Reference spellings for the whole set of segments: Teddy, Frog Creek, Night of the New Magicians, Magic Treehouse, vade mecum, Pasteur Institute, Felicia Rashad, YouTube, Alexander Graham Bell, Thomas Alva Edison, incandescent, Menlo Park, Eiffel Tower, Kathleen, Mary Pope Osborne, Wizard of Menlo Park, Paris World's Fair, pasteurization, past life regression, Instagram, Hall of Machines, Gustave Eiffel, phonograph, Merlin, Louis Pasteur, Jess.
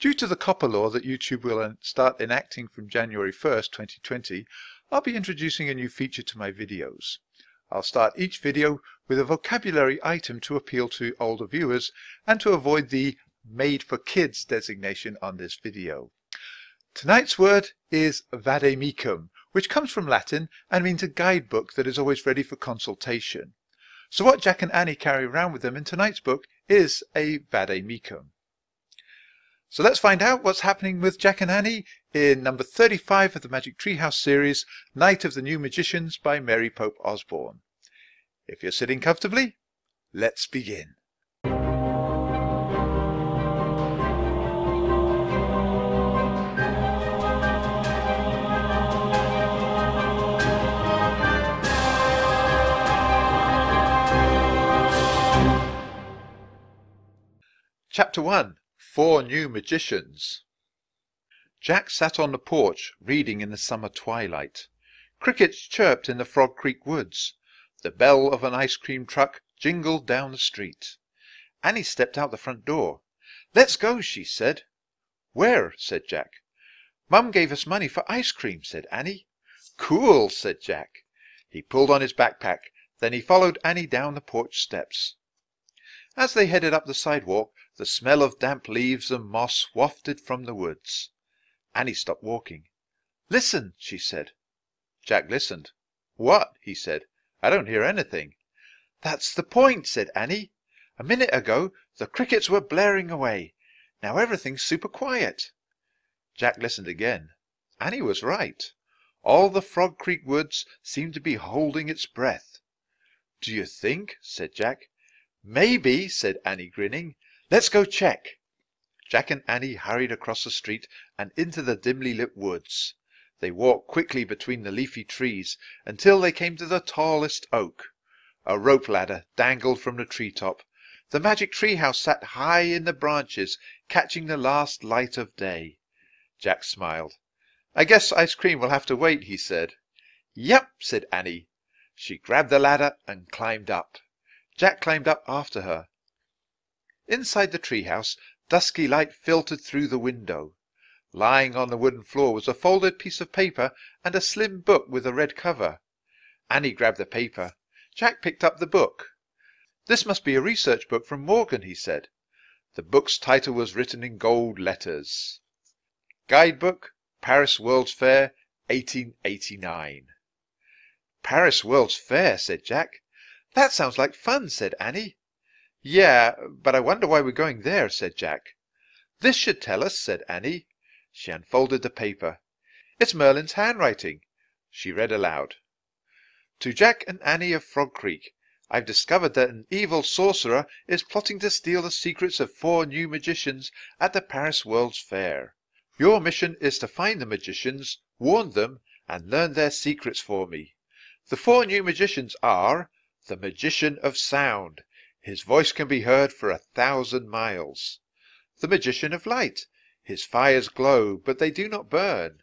Due to the copper law that YouTube will start enacting from January 1st, 2020, I'll be introducing a new feature to my videos. I'll start each video with a vocabulary item to appeal to older viewers and to avoid the Made for Kids designation on this video. Tonight's word is vade mecum, which comes from Latin and means a guidebook that is always ready for consultation. So what Jack and Annie carry around with them in tonight's book is a vade mecum. So let's find out what's happening with Jack and Annie in number 35 of the Magic Treehouse series, Night of the New Magicians by Mary Pope Osborne. If you're sitting comfortably, let's begin. Chapter 1. Four New Magicians. Jack sat on the porch, reading in the summer twilight. Crickets chirped in the Frog Creek woods. The bell of an ice cream truck jingled down the street. Annie stepped out the front door. "Let's go," she said. "Where?" said Jack. "Mum gave us money for ice cream," said Annie. "Cool," said Jack. He pulled on his backpack. Then he followed Annie down the porch steps. As they headed up the sidewalk, the smell of damp leaves and moss wafted from the woods. Annie stopped walking. "Listen," she said. Jack listened. "What?" he said. "I don't hear anything." "That's the point," said Annie. "A minute ago the crickets were blaring away. Now everything's super quiet." Jack listened again. Annie was right. All the Frog Creek woods seemed to be holding its breath. "Do you think?" said Jack. "Maybe," said Annie, grinning. "Let's go check." Jack and Annie hurried across the street and into the dimly lit woods. They walked quickly between the leafy trees until they came to the tallest oak. A rope ladder dangled from the treetop. The Magic Treehouse sat high in the branches, catching the last light of day. Jack smiled. "I guess ice cream will have to wait," he said. "Yep," said Annie. She grabbed the ladder and climbed up. Jack climbed up after her. Inside the treehouse, dusky light filtered through the window. Lying on the wooden floor was a folded piece of paper and a slim book with a red cover. Annie grabbed the paper. Jack picked up the book. "This must be a research book from Morgan," he said. The book's title was written in gold letters. "Guidebook, Paris World's Fair, 1889. "Paris World's Fair," said Jack. "That sounds like fun," said Annie. "Yeah, but I wonder why we're going there," said Jack. "This should tell us," said Annie. She unfolded the paper. "It's Merlin's handwriting." She read aloud. "To Jack and Annie of Frog Creek, I've discovered that an evil sorcerer is plotting to steal the secrets of four new magicians at the Paris World's Fair. Your mission is to find the magicians, warn them, and learn their secrets for me. The four new magicians are the Magician of Sound. His voice can be heard for 1,000 miles. The Magician of Light. His fires glow, but they do not burn.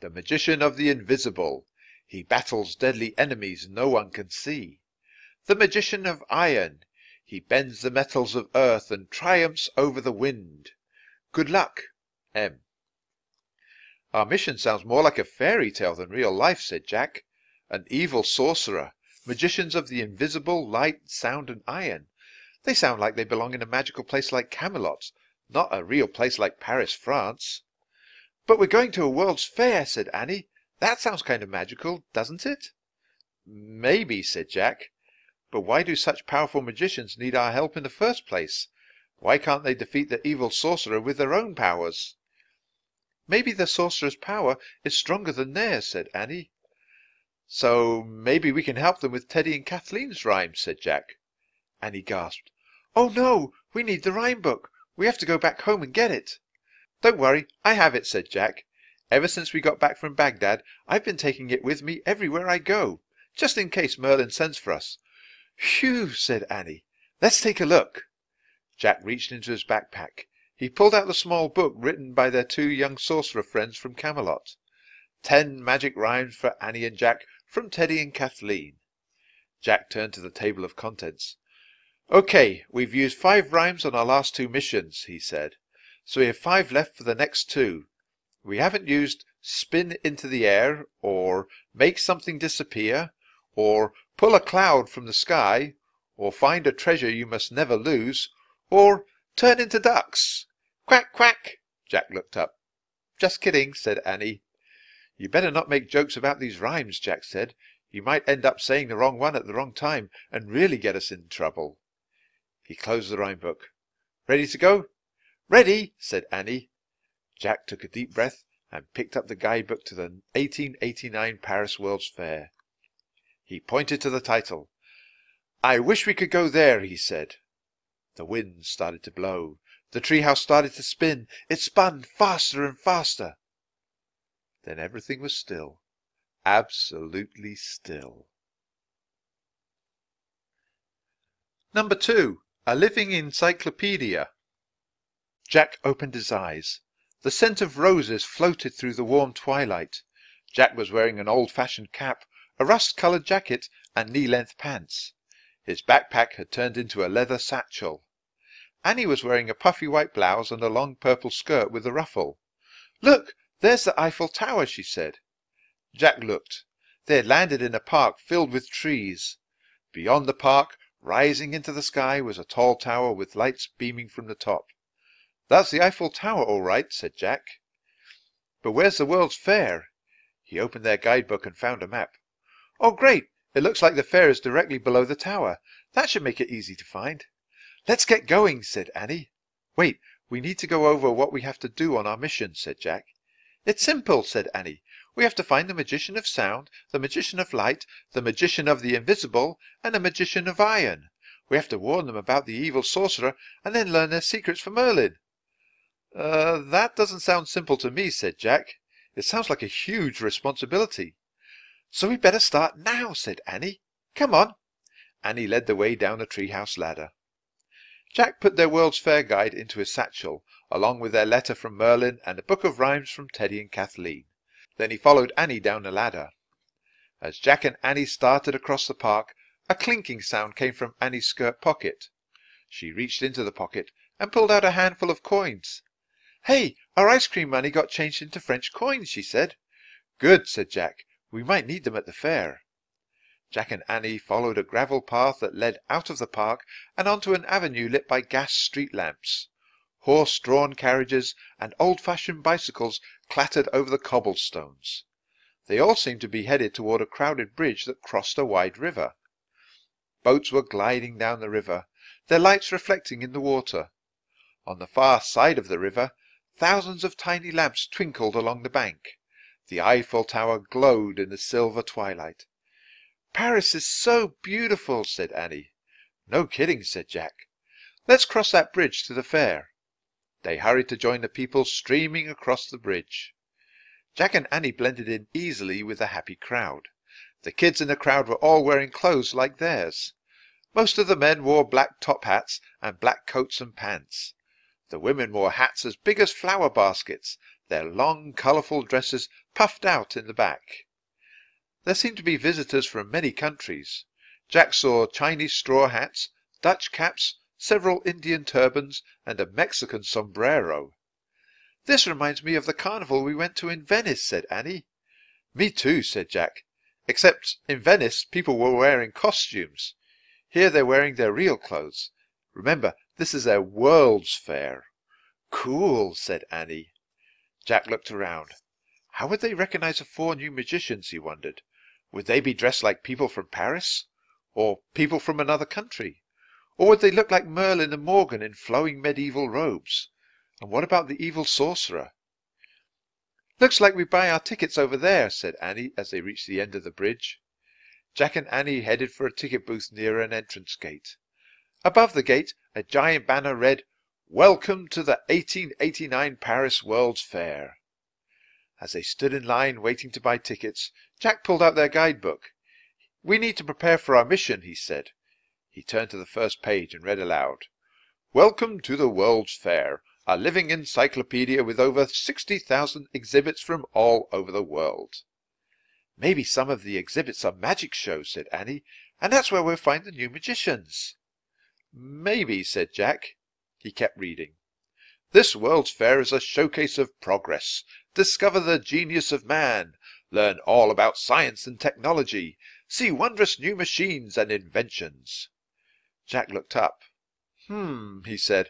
The Magician of the Invisible. He battles deadly enemies no one can see. The Magician of Iron. He bends the metals of earth and triumphs over the wind. Good luck, M." "Our mission sounds more like a fairy tale than real life," said Jack. "An evil sorcerer. Magicians of the Invisible, Light, Sound and Iron. They sound like they belong in a magical place like Camelot, not a real place like Paris, France." "But we're going to a World's Fair," said Annie. "That sounds kind of magical, doesn't it?" "Maybe," said Jack. "But why do such powerful magicians need our help in the first place? Why can't they defeat the evil sorcerer with their own powers?" "Maybe the sorcerer's power is stronger than theirs," said Annie. "So maybe we can help them with Teddy and Kathleen's rhyme," said Jack. Annie gasped. "Oh no, we need the rhyme book. We have to go back home and get it." "Don't worry, I have it," said Jack. "Ever since we got back from Baghdad, I've been taking it with me everywhere I go, just in case Merlin sends for us." "Phew," said Annie. "Let's take a look." Jack reached into his backpack. He pulled out the small book written by their two young sorcerer friends from Camelot. 10 magic rhymes for Annie and Jack from Teddy and Kathleen. Jack turned to the table of contents. "Okay, we've used 5 rhymes on our last 2 missions," he said. so we have 5 left for the next two. We haven't used spin into the air, or make something disappear, or pull a cloud from the sky, or find a treasure you must never lose, or turn into ducks. Quack, quack! Jack looked up. Just kidding, said Annie. You better not make jokes about these rhymes, Jack said. You might end up saying the wrong one at the wrong time, and really get us in trouble. He closed the rhyme book. Ready to go? Ready, said Annie. Jack took a deep breath and picked up the guidebook to the 1889 Paris World's Fair. He pointed to the title. I wish we could go there, he said. The wind started to blow. The treehouse started to spin. It spun faster and faster. Then everything was still. Absolutely still. Number 2. A living encyclopedia. Jack opened his eyes. The scent of roses floated through the warm twilight. Jack was wearing an old-fashioned cap, a rust-coloured jacket, and knee-length pants. His backpack had turned into a leather satchel. Annie was wearing a puffy white blouse and a long purple skirt with a ruffle. Look, there's the Eiffel Tower, she said. Jack looked. They had landed in a park filled with trees. Beyond the park, rising into the sky, was a tall tower with lights beaming from the top. That's the Eiffel Tower, all right, said Jack. But where's the World's Fair? He opened their guidebook and found a map. Oh, great! It looks like the fair is directly below the tower. That should make it easy to find. Let's get going, said Annie. Wait, we need to go over what we have to do on our mission, said Jack. It's simple, said Annie. We have to find the magician of sound, the magician of light, the magician of the invisible, and the magician of iron. We have to warn them about the evil sorcerer and then learn their secrets from Merlin. That doesn't sound simple to me, said Jack. It sounds like a huge responsibility. So we better start now, said Annie. Come on. Annie led the way down the treehouse ladder. Jack put their World's Fair guide into his satchel, along with their letter from Merlin and a book of rhymes from Teddy and Kathleen. Then he followed Annie down the ladder. As Jack and Annie started across the park, a clinking sound came from Annie's skirt pocket. She reached into the pocket and pulled out a handful of coins. Hey, our ice cream money got changed into French coins, she said. Good, said Jack. We might need them at the fair. Jack and Annie followed a gravel path that led out of the park and onto an avenue lit by gas street lamps. Horse-drawn carriages and old-fashioned bicycles clattered over the cobblestones. They all seemed to be headed toward a crowded bridge that crossed a wide river. Boats were gliding down the river, their lights reflecting in the water. On the far side of the river, thousands of tiny lamps twinkled along the bank. The Eiffel Tower glowed in the silver twilight. Paris is so beautiful, said Annie. No kidding, said Jack. Let's cross that bridge to the fair. They hurried to join the people streaming across the bridge. Jack and Annie blended in easily with the happy crowd. The kids in the crowd were all wearing clothes like theirs. Most of the men wore black top hats and black coats and pants. The women wore hats as big as flower baskets, their long, colourful dresses puffed out in the back. There seemed to be visitors from many countries. Jack saw Chinese straw hats, Dutch caps, several Indian turbans, and a Mexican sombrero. This reminds me of the carnival we went to in Venice, said Annie. Me too, said Jack. Except in Venice people were wearing costumes. Here they're wearing their real clothes. Remember, this is their World's Fair. Cool, said Annie. Jack looked around. How would they recognize the 4 new magicians, he wondered. Would they be dressed like people from Paris? Or people from another country? Or would they look like Merlin and Morgan in flowing medieval robes? And what about the evil sorcerer? Looks like we buy our tickets over there, said Annie as they reached the end of the bridge. Jack and Annie headed for a ticket booth near an entrance gate. Above the gate, a giant banner read, Welcome to the 1889 Paris World's Fair. As they stood in line waiting to buy tickets, Jack pulled out their guidebook. We need to prepare for our mission, he said. He turned to the first page and read aloud, Welcome to the World's Fair, a living encyclopedia with over 60,000 exhibits from all over the world. Maybe some of the exhibits are magic shows, said Annie, and that's where we'll find the new magicians. Maybe, said Jack. He kept reading. This World's Fair is a showcase of progress. Discover the genius of man. Learn all about science and technology. See wondrous new machines and inventions. Jack looked up. He said.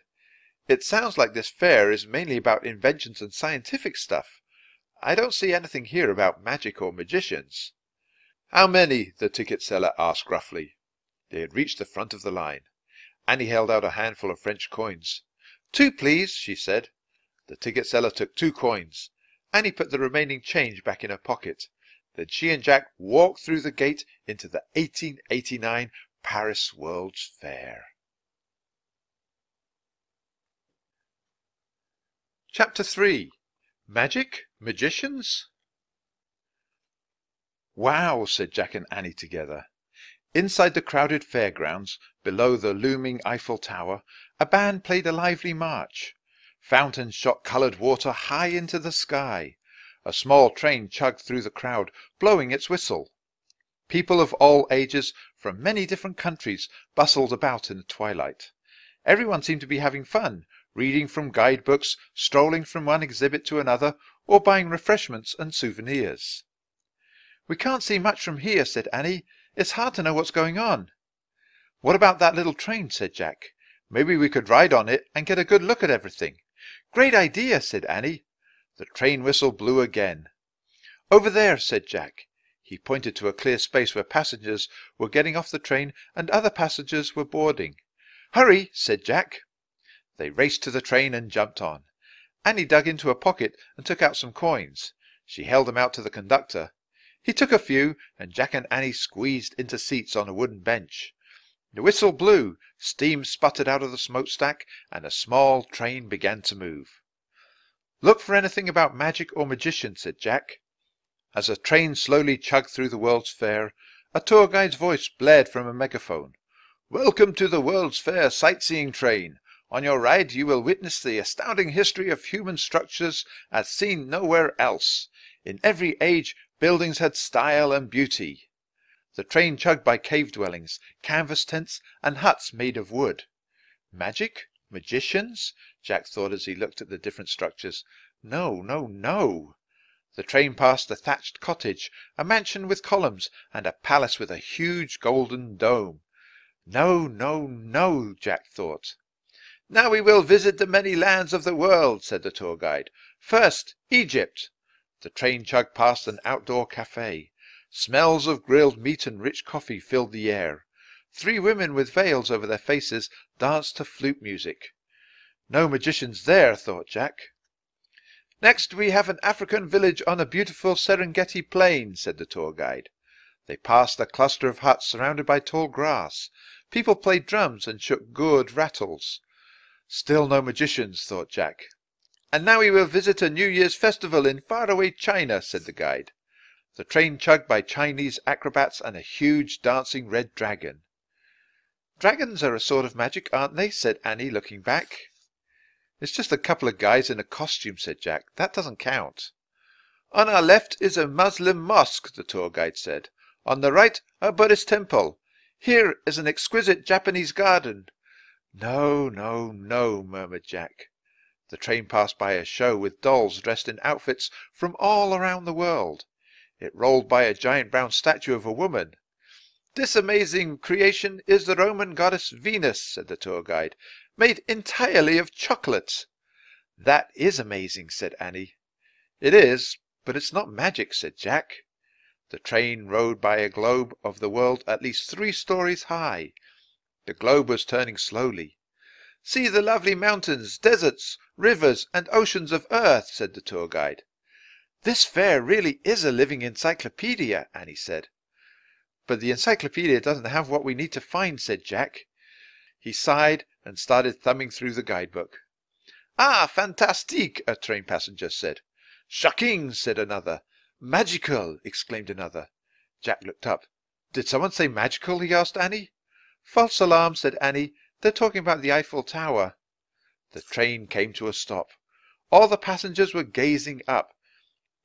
It sounds like this fair is mainly about inventions and scientific stuff. I don't see anything here about magic or magicians. How many? The ticket seller asked gruffly. They had reached the front of the line. Annie held out a handful of French coins. 2, please, she said. The ticket seller took 2 coins. Annie put the remaining change back in her pocket. Then she and Jack walked through the gate into the 1889 Paris World's Fair. Chapter 3. Magic? Magicians? Wow, said Jack and Annie together. Inside the crowded fairgrounds, below the looming Eiffel Tower, a band played a lively march. Fountains shot coloured water high into the sky. A small train chugged through the crowd, blowing its whistle. People of all ages, from many different countries, bustled about in the twilight. Everyone seemed to be having fun, reading from guidebooks, strolling from one exhibit to another, or buying refreshments and souvenirs. "We can't see much from here," said Annie. "It's hard to know what's going on." "What about that little train?" said Jack. "Maybe we could ride on it and get a good look at everything." "Great idea," said Annie. The train whistle blew again. "Over there," said Jack. He pointed to a clear space where passengers were getting off the train and other passengers were boarding. "Hurry," said Jack. They raced to the train and jumped on. Annie dug into her pocket and took out some coins. She held them out to the conductor. He took a few, and Jack and Annie squeezed into seats on a wooden bench. The whistle blew, steam sputtered out of the smokestack, and a small train began to move. "Look for anything about magic or magician," said Jack. As a train slowly chugged through the World's Fair, a tour guide's voice blared from a megaphone. "Welcome to the World's Fair sightseeing train. On your ride you will witness the astounding history of human structures as seen nowhere else. In every age buildings had style and beauty." The train chugged by cave dwellings, canvas tents, and huts made of wood. Magic? Magicians? Jack thought as he looked at the different structures. No, no, no. The train passed a thatched cottage, a mansion with columns, and a palace with a huge golden dome. No, no, no, Jack thought. "Now we will visit the many lands of the world," said the tour guide. "First, Egypt." The train chugged past an outdoor café. Smells of grilled meat and rich coffee filled the air. 3 women with veils over their faces danced to flute music. No magicians there, thought Jack. "Next we have an African village on a beautiful Serengeti plain," said the tour guide. They passed a cluster of huts surrounded by tall grass. People played drums and shook gourd rattles. Still no magicians, thought Jack. "And now we will visit a New Year's festival in faraway China," said the guide. The train chugged by Chinese acrobats and a huge dancing red dragon. "Dragons are a sort of magic, aren't they?" said Annie, looking back. "It's just a couple of guys in a costume," said Jack. "That doesn't count." "On our left is a Muslim mosque," the tour guide said. "On the right, a Buddhist temple. Here is an exquisite Japanese garden." "No, no, no," murmured Jack. The train passed by a show with dolls dressed in outfits from all around the world. It rolled by a giant brown statue of a woman. "This amazing creation is the Roman goddess Venus," said the tour guide, "made entirely of chocolate." "That is amazing," said Annie. "It is, but it's not magic," said Jack. The train rode by a globe of the world at least 3 stories high. The globe was turning slowly. "See the lovely mountains, deserts, rivers, and oceans of Earth," said the tour guide. "This fair really is a living encyclopedia," Annie said. "But the encyclopedia doesn't have what we need to find," said Jack. He sighed and started thumbing through the guidebook. "Ah, fantastique," a train passenger said. "Shocking," said another. "Magical," exclaimed another. Jack looked up. "Did someone say magical?" he asked Annie. "False alarm," said Annie. "They're talking about the Eiffel Tower." The train came to a stop. All the passengers were gazing up.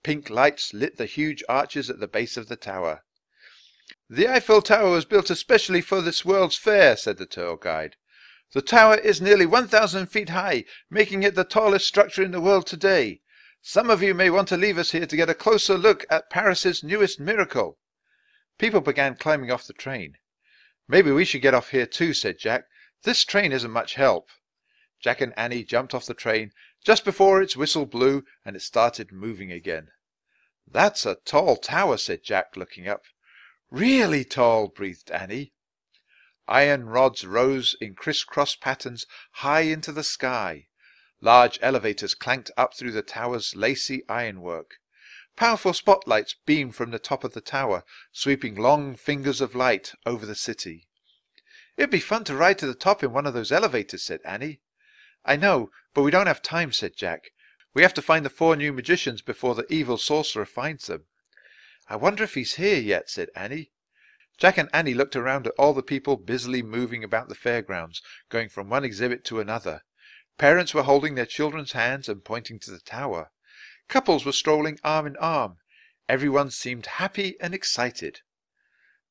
Pink lights lit the huge arches at the base of the tower. "The Eiffel Tower was built especially for this World's Fair," said the tour guide. The tower is nearly 1,000 feet high, making it the tallest structure in the world today. Some of you may want to leave us here to get a closer look at Paris's newest miracle." People began climbing off the train. "Maybe we should get off here too," said Jack. "This train isn't much help." Jack and Annie jumped off the train just before its whistle blew, and it started moving again. "That's a tall tower," said Jack, looking up. "Really tall," breathed Annie. Iron rods rose in criss-cross patterns high into the sky. Large elevators clanked up through the tower's lacy ironwork. Powerful spotlights beamed from the top of the tower, sweeping long fingers of light over the city. "It'd be fun to ride to the top in one of those elevators," said Annie. "I know, but we don't have time," said Jack. "We have to find the four new magicians before the evil sorcerer finds them." "I wonder if he's here yet," said Annie. Jack and Annie looked around at all the people busily moving about the fairgrounds, going from one exhibit to another. Parents were holding their children's hands and pointing to the tower. Couples were strolling arm in arm. Everyone seemed happy and excited.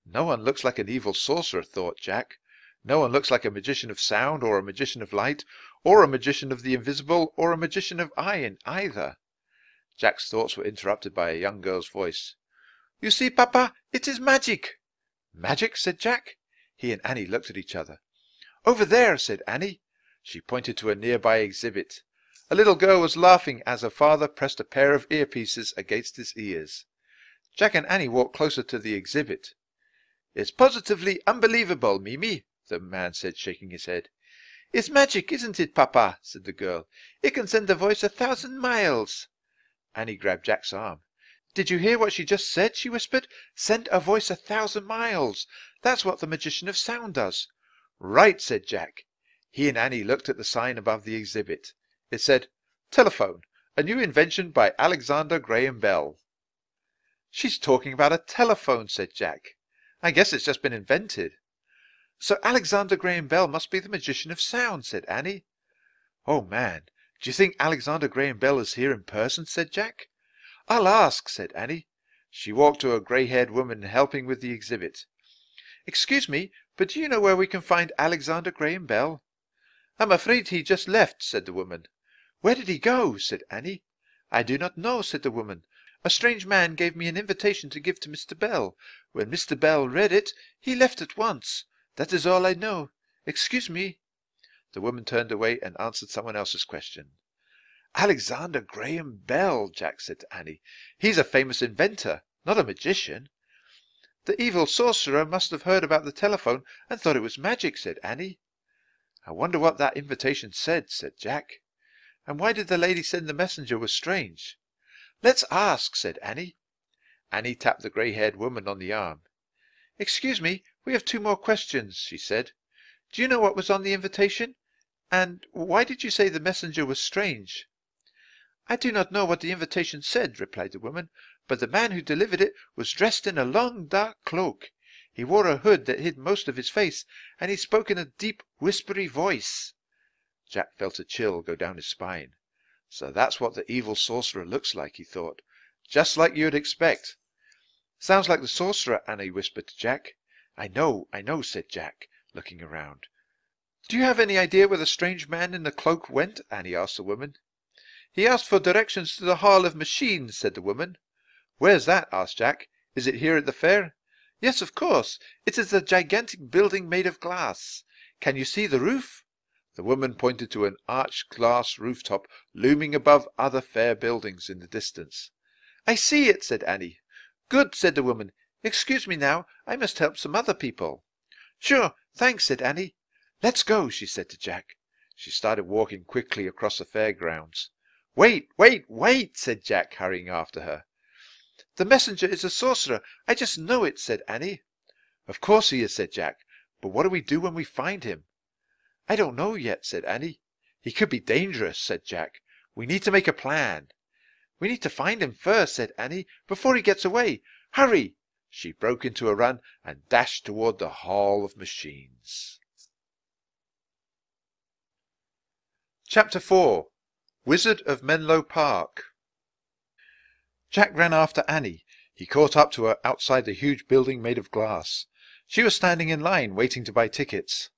"No one looks like an evil sorcerer," thought Jack. "No one looks like a magician of sound, or a magician of light, or a magician of the invisible, or a magician of iron, either." Jack's thoughts were interrupted by a young girl's voice. "You see, Papa, it is magic." "Magic?" said Jack. He and Annie looked at each other. "Over there," said Annie. She pointed to a nearby exhibit. A little girl was laughing as her father pressed a pair of earpieces against his ears. Jack and Annie walked closer to the exhibit. "It's positively unbelievable, Mimi," the man said, shaking his head. "It's magic, isn't it, Papa?" said the girl. "It can send a voice 1,000 miles. Annie grabbed Jack's arm. "Did you hear what she just said?" she whispered. "Send a voice 1,000 miles. That's what the magician of sound does." "Right," said Jack. He and Annie looked at the sign above the exhibit. It said, "Telephone, a new invention by Alexander Graham Bell." "She's talking about a telephone," said Jack. "I guess it's just been invented." "So Alexander Graham Bell must be the magician of sound," said Annie. "Oh, man, do you think Alexander Graham Bell is here in person?" said Jack. "I'll ask," said Annie. She walked to a grey-haired woman helping with the exhibit. "Excuse me, but do you know where we can find Alexander Graham Bell?" "I'm afraid he just left," said the woman. "Where did he go?" said Annie. "I do not know," said the woman. "A strange man gave me an invitation to give to Mr. Bell. When Mr. Bell read it, he left at once. That is all I know. Excuse me." The woman turned away and answered someone else's question. "Alexander Graham Bell," Jack said to Annie. "He's a famous inventor, not a magician." "The evil sorcerer must have heard about the telephone and thought it was magic," said Annie. "I wonder what that invitation said Jack. "And why did the lady send the messenger was strange." "Let's ask," said Annie. Annie tapped the grey-haired woman on the arm. "Excuse me, we have two more questions," she said. "Do you know what was on the invitation? And why did you say the messenger was strange?" "I do not know what the invitation said," replied the woman, "but the man who delivered it was dressed in a long dark cloak. He wore a hood that hid most of his face, and he spoke in a deep, whispery voice." Jack felt a chill go down his spine. "So that's what the evil sorcerer looks like," he thought. "Just like you'd expect." "Sounds like the sorcerer," Annie whispered to Jack. I know, said Jack, looking around. "Do you have any idea where the strange man in the cloak went?" Annie asked the woman. "He asked for directions to the Hall of Machines," said the woman. "Where's that?" asked Jack. "Is it here at the fair?" "Yes, of course. It is a gigantic building made of glass. Can you see the roof?" The woman pointed to an arched glass rooftop looming above other fair buildings in the distance. "I see it," said Annie. "Good," said the woman. "Excuse me now, I must help some other people." "Sure, thanks," said Annie. "Let's go," she said to Jack. She started walking quickly across the fairgrounds. Wait, said Jack, hurrying after her. "The messenger is a sorcerer. I just know it," said Annie. "Of course he is," said Jack. "But what do we do when we find him?" "I don't know yet," said Annie. "He could be dangerous," said Jack. "We need to make a plan." "We need to find him first," said Annie, "before he gets away. Hurry!" She broke into a run and dashed toward the Hall of Machines. Chapter 4. Wizard of Menlo Park. Jack ran after Annie. He caught up to her outside the huge building made of glass. She was standing in line, waiting to buy tickets.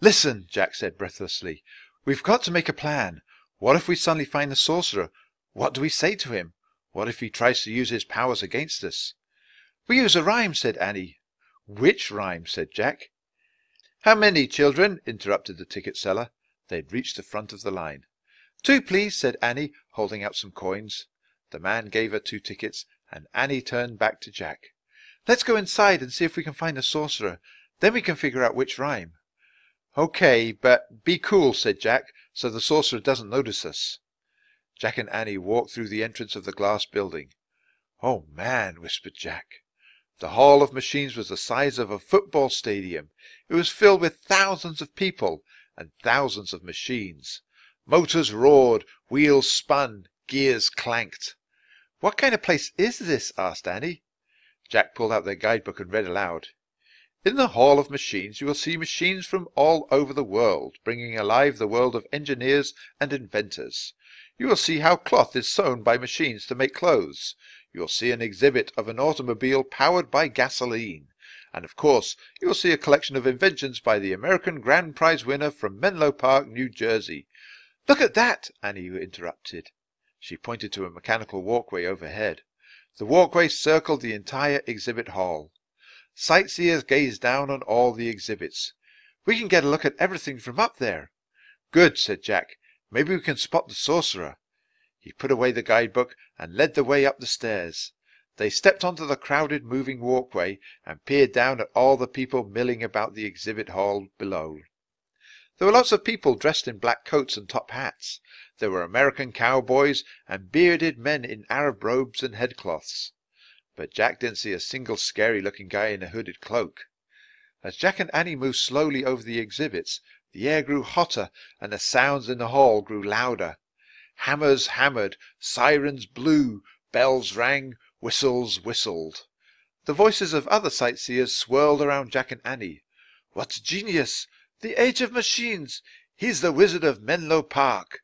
"Listen," Jack said breathlessly. "We've got to make a plan. What if we suddenly find the sorcerer? What do we say to him? What if he tries to use his powers against us?" "We use a rhyme," said Annie. "Which rhyme?" said Jack. "How many, children?" interrupted the ticket seller. They had reached the front of the line. "Two, please," said Annie, holding out some coins. The man gave her 2 tickets, and Annie turned back to Jack. "Let's go inside and see if we can find the sorcerer. Then we can figure out which rhyme." "Okay, but be cool," said Jack, "so the sorcerer doesn't notice us." Jack and Annie walked through the entrance of the glass building. "Oh, man," whispered Jack. The Hall of Machines was the size of a football stadium. It was filled with thousands of people and thousands of machines. Motors roared, wheels spun, gears clanked. "What kind of place is this?" asked Annie. Jack pulled out their guidebook and read aloud. "In the Hall of Machines you will see machines from all over the world, bringing alive the world of engineers and inventors. You will see how cloth is sewn by machines to make clothes. You'll see an exhibit of an automobile powered by gasoline. And of course, you'll see a collection of inventions by the American Grand Prize winner from Menlo Park, New Jersey." "Look at that," Annie interrupted. She pointed to a mechanical walkway overhead. The walkway circled the entire exhibit hall. Sightseers gazed down on all the exhibits. "We can get a look at everything from up there." "Good," said Jack. "Maybe we can spot the sorcerer." He put away the guidebook and led the way up the stairs. They stepped onto the crowded moving walkway and peered down at all the people milling about the exhibit hall below. There were lots of people dressed in black coats and top hats. There were American cowboys and bearded men in Arab robes and headcloths. But Jack didn't see a single scary-looking guy in a hooded cloak. As Jack and Annie moved slowly over the exhibits, the air grew hotter and the sounds in the hall grew louder. Hammers hammered, sirens blew, bells rang, whistles whistled. The voices of other sightseers swirled around Jack and Annie. "What genius! The age of machines! He's the Wizard of Menlo Park!"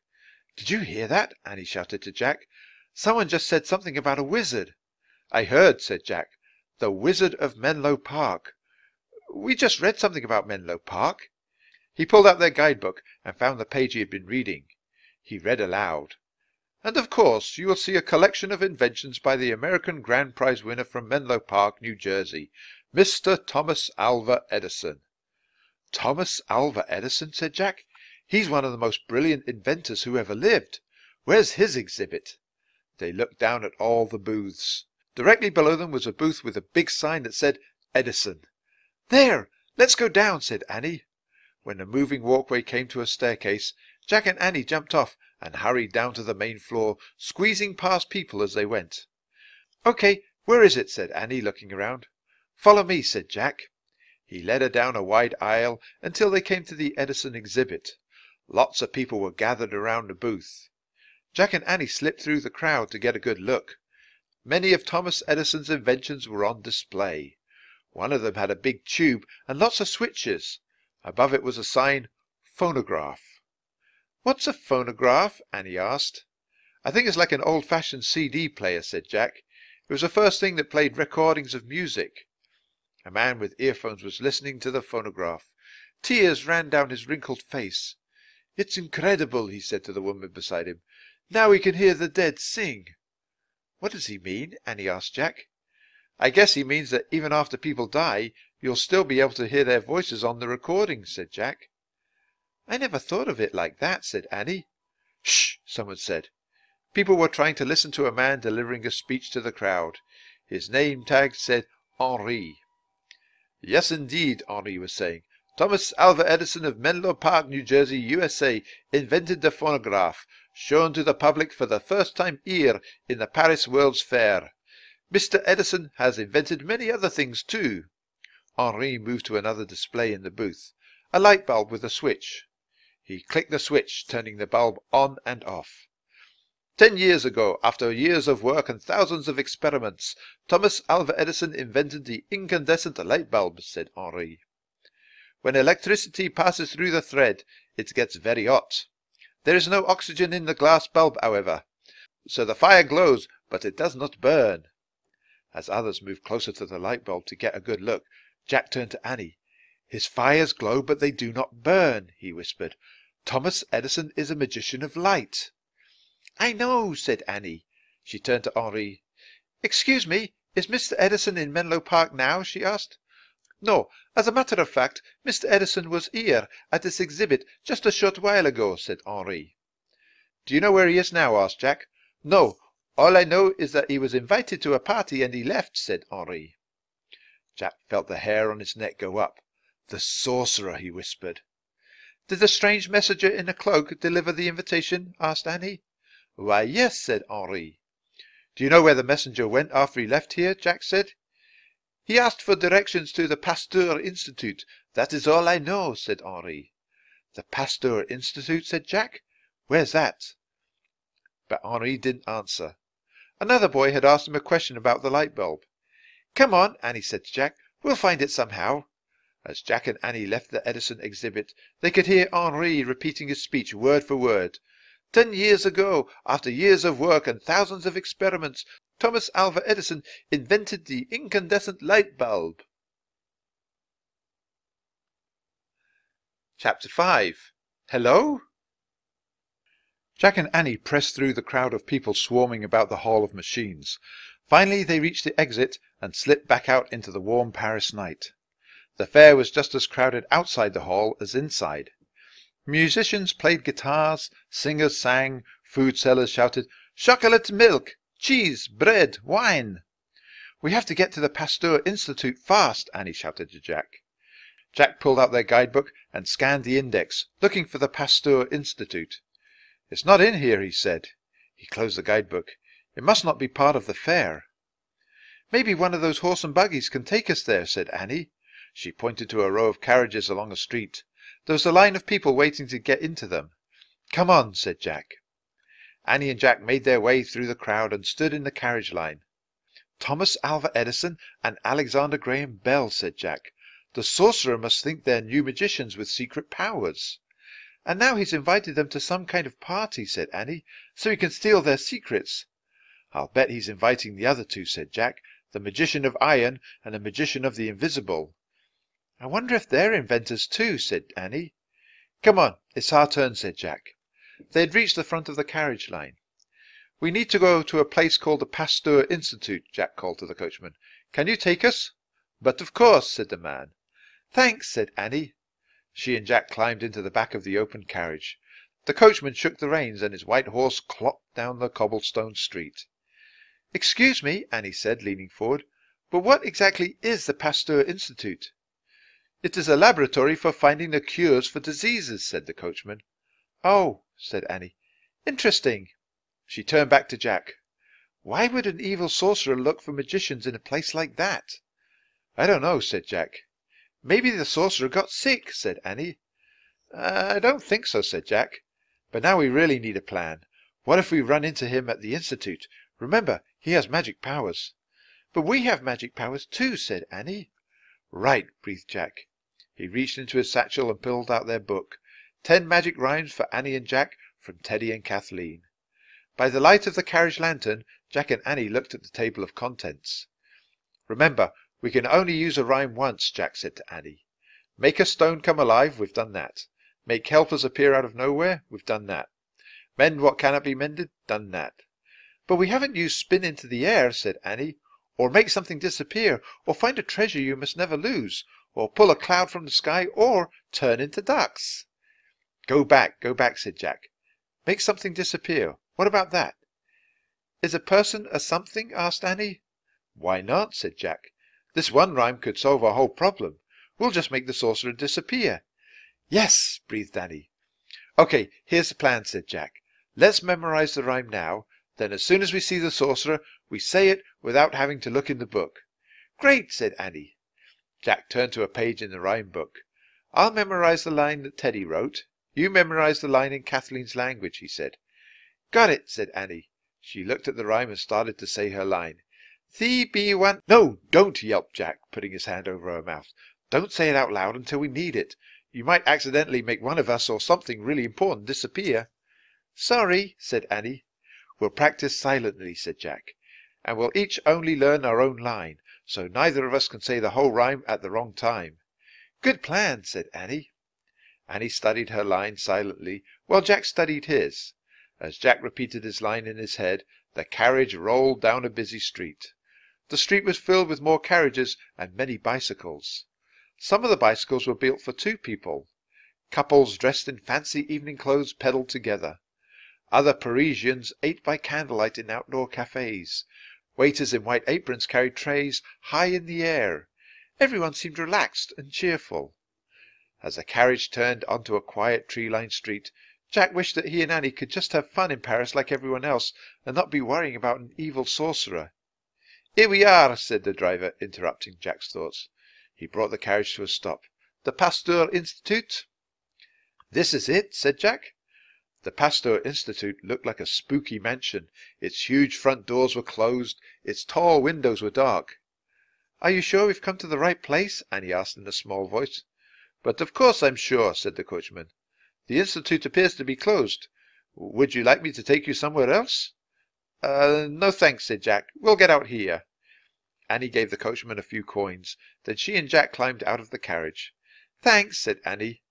"Did you hear that?" Annie shouted to Jack. "Someone just said something about a wizard." "I heard," said Jack. "The Wizard of Menlo Park. We just read something about Menlo Park." He pulled out their guidebook and found the page he had been reading. He read aloud. "And of course you will see a collection of inventions by the American Grand Prize winner from Menlo Park, New Jersey, Mr. Thomas Alva Edison." "Thomas Alva Edison?" said Jack. "He's one of the most brilliant inventors who ever lived. Where's his exhibit?" They looked down at all the booths. Directly below them was a booth with a big sign that said Edison. "There, let's go down," said Annie. When the moving walkway came to a staircase, Jack and Annie jumped off and hurried down to the main floor, squeezing past people as they went. "Okay, where is it?" said Annie, looking around. "Follow me," said Jack. He led her down a wide aisle until they came to the Edison exhibit. Lots of people were gathered around the booth. Jack and Annie slipped through the crowd to get a good look. Many of Thomas Edison's inventions were on display. One of them had a big tube and lots of switches. Above it was a sign, "Phonograph." "What's a phonograph?" Annie asked. "I think it's like an old-fashioned CD player," said Jack. "It was the first thing that played recordings of music." A man with earphones was listening to the phonograph. Tears ran down his wrinkled face. "It's incredible," he said to the woman beside him. "Now we can hear the dead sing." "What does he mean?" Annie asked Jack. "I guess he means that even after people die, you'll still be able to hear their voices on the recordings," said Jack. "I never thought of it like that," said Annie. "Shh!" someone said. People were trying to listen to a man delivering a speech to the crowd. His name tag said Henri. "Yes, indeed," Henri was saying. "Thomas Alva Edison of Menlo Park, New Jersey, USA, invented the phonograph, shown to the public for the first time here in the Paris World's Fair. Mr. Edison has invented many other things too." Henri moved to another display in the booth, a light bulb with a switch. He clicked the switch, turning the bulb on and off. "10 years ago, after years of work and thousands of experiments, Thomas Alva Edison invented the incandescent light bulb," said Henri. "When electricity passes through the thread, it gets very hot. There is no oxygen in the glass bulb, however, so the fire glows, but it does not burn." As others moved closer to the light bulb to get a good look, Jack turned to Annie. "His fires glow, but they do not burn," he whispered. "Thomas Edison is a magician of light." "I know," said Annie. She turned to Henri. "Excuse me, is Mr. Edison in Menlo Park now?" she asked. "No, as a matter of fact, Mr. Edison was here, at this exhibit, just a short while ago," said Henri. "Do you know where he is now?" asked Jack. "No, all I know is that he was invited to a party and he left," said Henri. Jack felt the hair on his neck go up. "The sorcerer," he whispered. "Did the strange messenger in a cloak deliver the invitation?" asked Annie. "Why, yes," said Henri. "Do you know where the messenger went after he left here?" Jack said. "He asked for directions to the Pasteur Institute. That is all I know," said Henri. "The Pasteur Institute?" said Jack. "Where's that?" But Henri didn't answer. Another boy had asked him a question about the light bulb. "Come on," Annie said to Jack. "We'll find it somehow." As Jack and Annie left the Edison exhibit, they could hear Henri repeating his speech word for word. "10 years ago, after years of work and thousands of experiments, Thomas Alva Edison invented the incandescent light bulb." Chapter 5. Hello? Jack and Annie pressed through the crowd of people swarming about the Hall of Machines. Finally they reached the exit and slipped back out into the warm Paris night. The fair was just as crowded outside the hall as inside. Musicians played guitars, singers sang, food sellers shouted, "Chocolate milk, cheese, bread, wine." "We have to get to the Pasteur Institute fast," Annie shouted to Jack. Jack pulled out their guidebook and scanned the index, looking for the Pasteur Institute. "It's not in here," he said. He closed the guidebook. "It must not be part of the fair." "Maybe one of those horse and buggies can take us there," said Annie. She pointed to a row of carriages along a street. There was a line of people waiting to get into them. "Come on," said Jack. Annie and Jack made their way through the crowd and stood in the carriage line. "Thomas Alva Edison and Alexander Graham Bell," said Jack. "The sorcerer must think they're new magicians with secret powers." "And now he's invited them to some kind of party," said Annie, "so he can steal their secrets." "I'll bet he's inviting the other two," said Jack, "the magician of iron and the magician of the invisible." "I wonder if they're inventors too," said Annie. "Come on, it's our turn," said Jack. They had reached the front of the carriage line. "We need to go to a place called the Pasteur Institute," Jack called to the coachman. "Can you take us?" "But of course," said the man. "Thanks," said Annie. She and Jack climbed into the back of the open carriage. The coachman shook the reins and his white horse clocked down the cobblestone street. "Excuse me," Annie said, leaning forward, "but what exactly is the Pasteur Institute?" "It is a laboratory for finding the cures for diseases," said the coachman. "Oh," said Annie. "Interesting." She turned back to Jack. "Why would an evil sorcerer look for magicians in a place like that?" "I don't know," said Jack. "Maybe the sorcerer got sick," said Annie. "I don't think so," said Jack. "But now we really need a plan. What if we run into him at the Institute? Remember, he has magic powers." "But we have magic powers too," said Annie. "Right," breathed Jack. He reached into his satchel and pulled out their book, 10 magic rhymes for Annie and Jack from Teddy and Kathleen. By the light of the carriage lantern, Jack and Annie looked at the table of contents. "Remember, we can only use a rhyme once," Jack said to Annie. "Make a stone come alive, we've done that. Make helpers appear out of nowhere, we've done that. Mend what cannot be mended, done that." "But we haven't used spin into the air," said Annie. "Or make something disappear, or find a treasure you must never lose, or pull a cloud from the sky, or turn into ducks." Go back," said Jack. "Make something disappear. What about that?" "Is a person a something?" asked Annie. "Why not?" said Jack. "This one rhyme could solve our whole problem. We'll just make the sorcerer disappear." "Yes," breathed Annie. "Okay, here's the plan," said Jack. "Let's memorize the rhyme now. Then as soon as we see the sorcerer, we say it without having to look in the book." "Great," said Annie. Jack turned to a page in the rhyme book. "I'll memorize the line that Teddy wrote. You memorize the line in Kathleen's language," he said. "Got it," said Annie. She looked at the rhyme and started to say her line. "Thee be one—" "No, don't," yelped Jack, putting his hand over her mouth. "Don't say it out loud until we need it. You might accidentally make one of us or something really important disappear." "Sorry," said Annie. "We'll practice silently," said Jack, "and we'll each only learn our own line, so neither of us can say the whole rhyme at the wrong time." Good plan, said Annie. Annie studied her line silently, while Jack studied his. As Jack repeated his line in his head, the carriage rolled down a busy street. The street was filled with more carriages and many bicycles. Some of the bicycles were built for two people. Couples dressed in fancy evening clothes pedalled together. Other Parisians ate by candlelight in outdoor cafes. Waiters in white aprons carried trays high in the air. Everyone seemed relaxed and cheerful. As the carriage turned onto a quiet tree-lined street, Jack wished that he and Annie could just have fun in Paris like everyone else and not be worrying about an evil sorcerer. "Here we are," said the driver, interrupting Jack's thoughts. He brought the carriage to a stop. "The Pasteur Institute?" "This is it," said Jack. The Pasteur Institute looked like a spooky mansion. Its huge front doors were closed. Its tall windows were dark. "Are you sure we've come to the right place?" Annie asked in a small voice. "But of course I'm sure," said the coachman. "The Institute appears to be closed. Would you like me to take you somewhere else?" "No thanks," said Jack. "We'll get out here." Annie gave the coachman a few coins. Then she and Jack climbed out of the carriage. "Thanks," said Annie.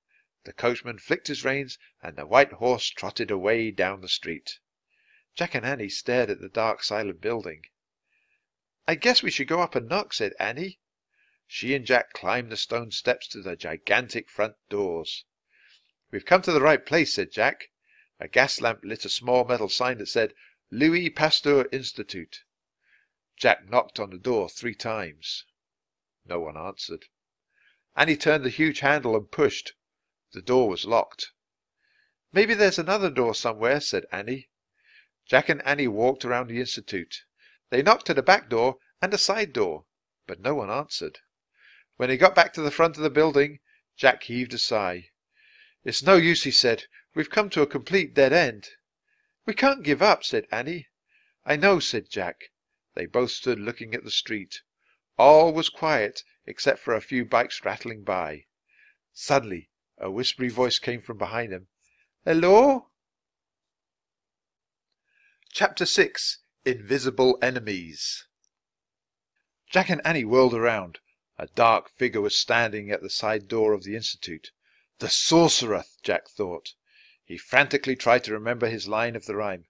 The coachman flicked his reins, and the white horse trotted away down the street. Jack and Annie stared at the dark, silent building. "I guess we should go up and knock," said Annie. She and Jack climbed the stone steps to the gigantic front doors. "We've come to the right place," said Jack. A gas lamp lit a small metal sign that said, "Louis Pasteur Institute." Jack knocked on the door 3 times. No one answered. Annie turned the huge handle and pushed. The door was locked. "Maybe there's another door somewhere," said Annie. Jack and Annie walked around the Institute. They knocked at a back door and a side door, but no one answered. When they got back to the front of the building, Jack heaved a sigh. "It's no use," he said. "We've come to a complete dead end." "We can't give up," said Annie. "I know," said Jack. They both stood looking at the street. All was quiet, except for a few bikes rattling by. Suddenly, a whispery voice came from behind them. "Hello?" Chapter 6. Invisible Enemies. Jack and Annie whirled around. A dark figure was standing at the side door of the Institute. "The sorcerer," Jack thought. He frantically tried to remember his line of the rhyme.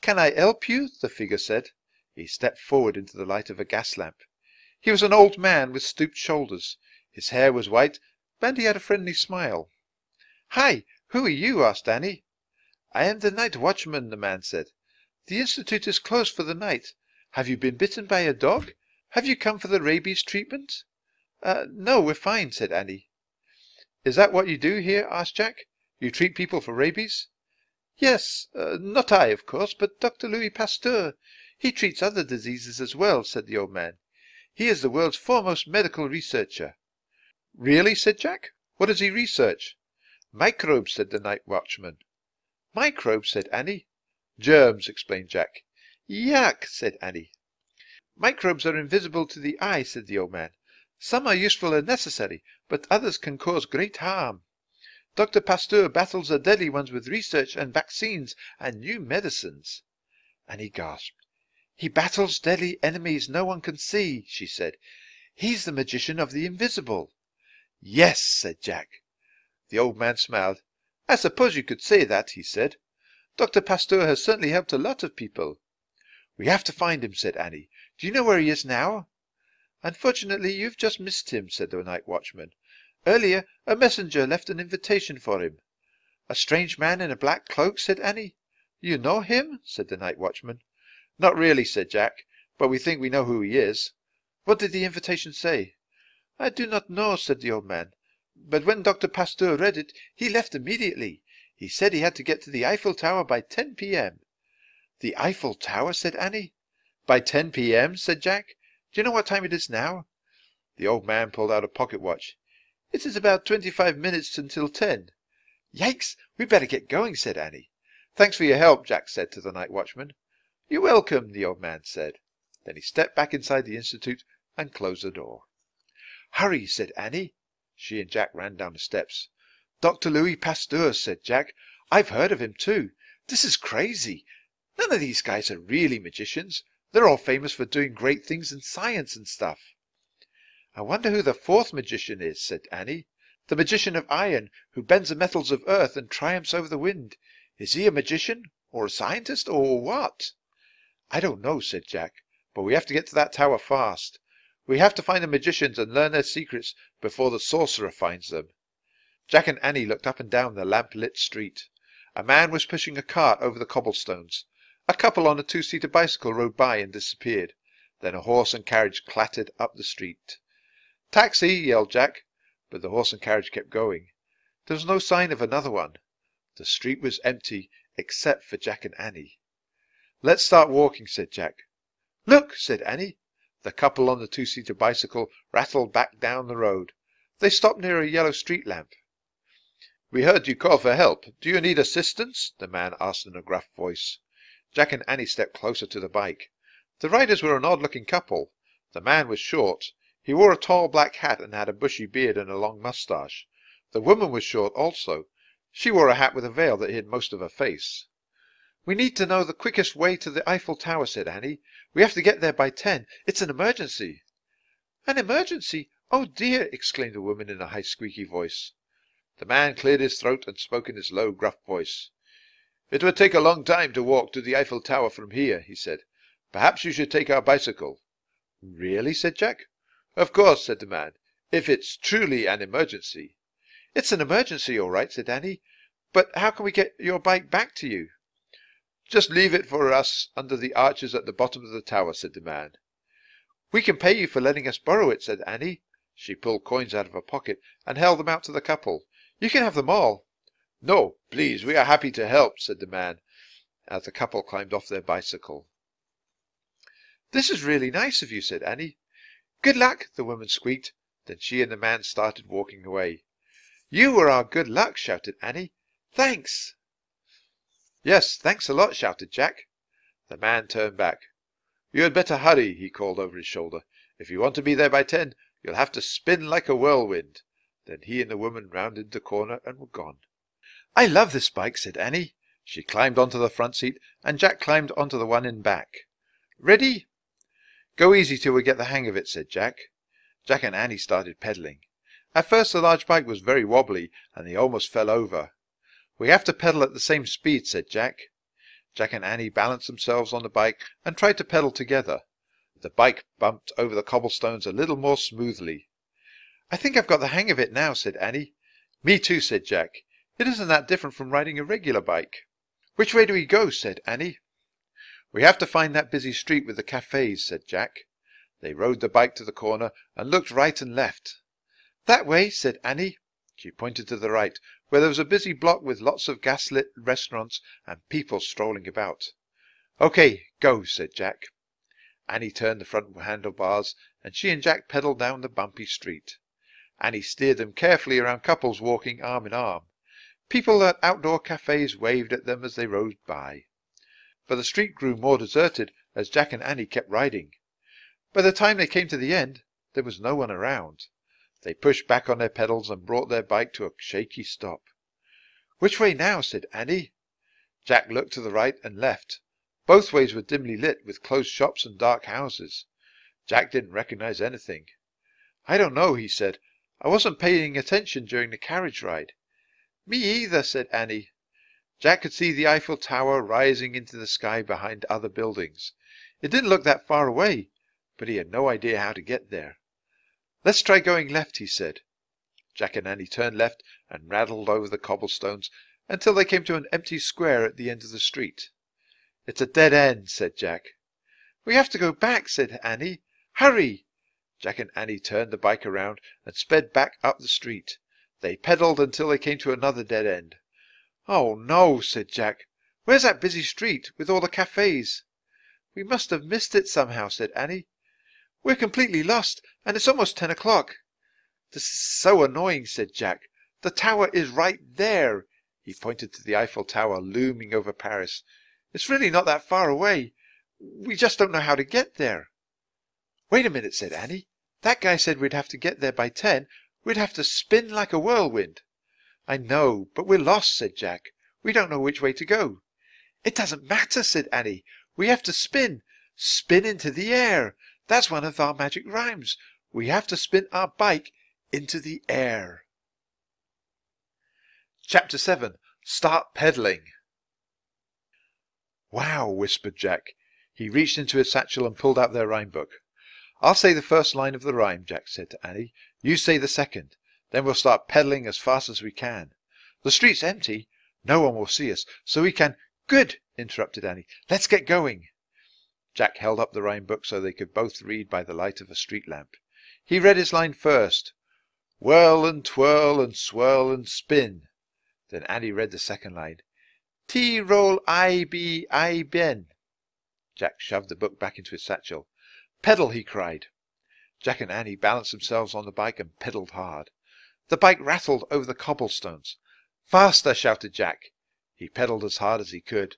"Can I help you?" the figure said. He stepped forward into the light of a gas lamp. He was an old man with stooped shoulders. His hair was white, and he had a friendly smile. "Hi, who are you?" asked Annie. "I am the night watchman," the man said. "The Institute is closed for the night. Have you been bitten by a dog? Have you come for the rabies treatment?" No, we're fine," said Annie. "Is that what you do here?" asked Jack. "You treat people for rabies?" "Yes, not I, of course, but Dr. Louis Pasteur. He treats other diseases as well," said the old man. "He is the world's foremost medical researcher." "Really?" said Jack. "What does he research?" "Microbes," said the night watchman. "Microbes," said Annie. "Germs," explained Jack. "Yuck," said Annie. "Microbes are invisible to the eye," said the old man. "Some are useful and necessary, but others can cause great harm. Dr. Pasteur battles the deadly ones with research and vaccines and new medicines." And he gasped. "He battles deadly enemies no one can see," she said. "He's the magician of the invisible." "Yes," said Jack. The old man smiled. "I suppose you could say that," he said. "Dr. Pasteur has certainly helped a lot of people." "We have to find him," said Annie. "Do you know where he is now?" "Unfortunately, you've just missed him," said the night watchman. "Earlier, a messenger left an invitation for him." "A strange man in a black cloak," said Annie. "You know him?" said the night watchman. "Not really," said Jack, "but we think we know who he is." "What did the invitation say?" "I do not know," said the old man, "but when Dr. Pasteur read it, he left immediately. He said he had to get to the Eiffel Tower by 10 p.m. "The Eiffel Tower?" said Annie. "By 10 p.m., said Jack. "Do you know what time it is now?" The old man pulled out a pocket watch. "It is about 25 minutes until 10. "Yikes! We better get going," said Annie. "Thanks for your help," Jack said to the night watchman. "You're welcome," the old man said. Then he stepped back inside the Institute and closed the door. "Hurry," said Annie. She and Jack ran down the steps. "Dr. Louis Pasteur," said Jack. "I've heard of him too. This is crazy. None of these guys are really magicians. They're all famous for doing great things in science and stuff." "I wonder who the fourth magician is," said Annie. "The magician of iron, who bends the metals of earth and triumphs over the wind. Is he a magician, or a scientist, or what?" "I don't know," said Jack, "but we have to get to that tower fast. We have to find the magicians and learn their secrets before the sorcerer finds them." Jack and Annie looked up and down the lamp-lit street. A man was pushing a cart over the cobblestones. A couple on a two-seater bicycle rode by and disappeared. Then a horse and carriage clattered up the street. "Taxi!" yelled Jack, but the horse and carriage kept going. There was no sign of another one. The street was empty except for Jack and Annie. "Let's start walking," said Jack. "Look!" said Annie. The couple on the two-seater bicycle rattled back down the road. They stopped near a yellow street lamp. "We heard you call for help. Do you need assistance?" the man asked in a gruff voice. Jack and Annie stepped closer to the bike. The riders were an odd-looking couple. The man was short. He wore a tall black hat and had a bushy beard and a long moustache. The woman was short also. She wore a hat with a veil that hid most of her face. "We need to know the quickest way to the Eiffel Tower," said Annie. "We have to get there by 10. It's an emergency." "An emergency? Oh dear!" exclaimed the woman in a high squeaky voice. The man cleared his throat and spoke in his low gruff voice. "It would take a long time to walk to the Eiffel Tower from here," he said. "Perhaps you should take our bicycle." "Really?" said Jack. "Of course," said the man, "if it's truly an emergency." "It's an emergency, all right," said Annie, "but how can we get your bike back to you?" "Just leave it for us under the arches at the bottom of the tower," said the man. "We can pay you for letting us borrow it," said Annie. She pulled coins out of her pocket and held them out to the couple. "You can have them all." "No, please, we are happy to help," said the man, as the couple climbed off their bicycle. "This is really nice of you," said Annie. "Good luck," the woman squeaked. Then she and the man started walking away. "You were our good luck," shouted Annie. "Thanks." "Yes, thanks a lot," shouted Jack. The man turned back. "You had better hurry," he called over his shoulder. "If you want to be there by 10, you'll have to spin like a whirlwind." Then he and the woman rounded the corner and were gone. "I love this bike," said Annie. She climbed onto the front seat, and Jack climbed onto the one in back. "Ready?" "Go easy till we get the hang of it," said Jack. Jack and Annie started pedalling. At first the large bike was very wobbly, and they almost fell over. "We have to pedal at the same speed," said Jack. Jack and Annie balanced themselves on the bike and tried to pedal together. The bike bumped over the cobblestones a little more smoothly. "I think I've got the hang of it now," said Annie. "Me too," said Jack. "It isn't that different from riding a regular bike." "Which way do we go?" said Annie. "We have to find that busy street with the cafes," said Jack. They rode the bike to the corner and looked right and left. "That way," said Annie. She pointed to the right, where there was a busy block with lots of gaslit restaurants and people strolling about. "Okay, go," said Jack. Annie turned the front handlebars, and she and Jack pedalled down the bumpy street. Annie steered them carefully around couples walking arm in arm. People at outdoor cafes waved at them as they rode by. But the street grew more deserted as Jack and Annie kept riding. By the time they came to the end, there was no one around. They pushed back on their pedals and brought their bike to a shaky stop. "Which way now?" said Annie. Jack looked to the right and left. Both ways were dimly lit with closed shops and dark houses. Jack didn't recognize anything. "I don't know," he said. "I wasn't paying attention during the carriage ride." "Me either," said Annie. Jack could see the Eiffel Tower rising into the sky behind other buildings. It didn't look that far away, but he had no idea how to get there. "Let's try going left," he said. Jack and Annie turned left and rattled over the cobblestones until they came to an empty square at the end of the street. "It's a dead end," said Jack. "We have to go back," said Annie. "Hurry!" Jack and Annie turned the bike around and sped back up the street. They pedalled until they came to another dead end. "Oh, no," said Jack. "Where's that busy street with all the cafes?" "We must have missed it somehow," said Annie. "We're completely lost, and it's almost 10 o'clock. "This is so annoying," said Jack. "The tower is right there." He pointed to the Eiffel Tower looming over Paris. "It's really not that far away. We just don't know how to get there." "Wait a minute," said Annie. "That guy said we'd have to get there by 10. We'd have to spin like a whirlwind." "I know, but we're lost," said Jack. "We don't know which way to go." "It doesn't matter," said Annie. "We have to spin into the air. That's one of our magic rhymes. We have to spin our bike into the air. Chapter 7. Start pedaling. Wow, whispered Jack. He reached into his satchel and pulled out their rhyme book. I'll say the first line of the rhyme, Jack said to Annie. You say the second. Then we'll start pedaling as fast as we can. The street's empty. No one will see us, so we can... Good, interrupted Annie. Let's get going. Jack held up the rhyme book so they could both read by the light of a street lamp. He read his line first. Whirl and twirl and swirl and spin. Then Annie read the second line. T roll I ben. Jack shoved the book back into his satchel. Pedal, he cried. Jack and Annie balanced themselves on the bike and pedaled hard. The bike rattled over the cobblestones. Faster, shouted Jack. He pedaled as hard as he could.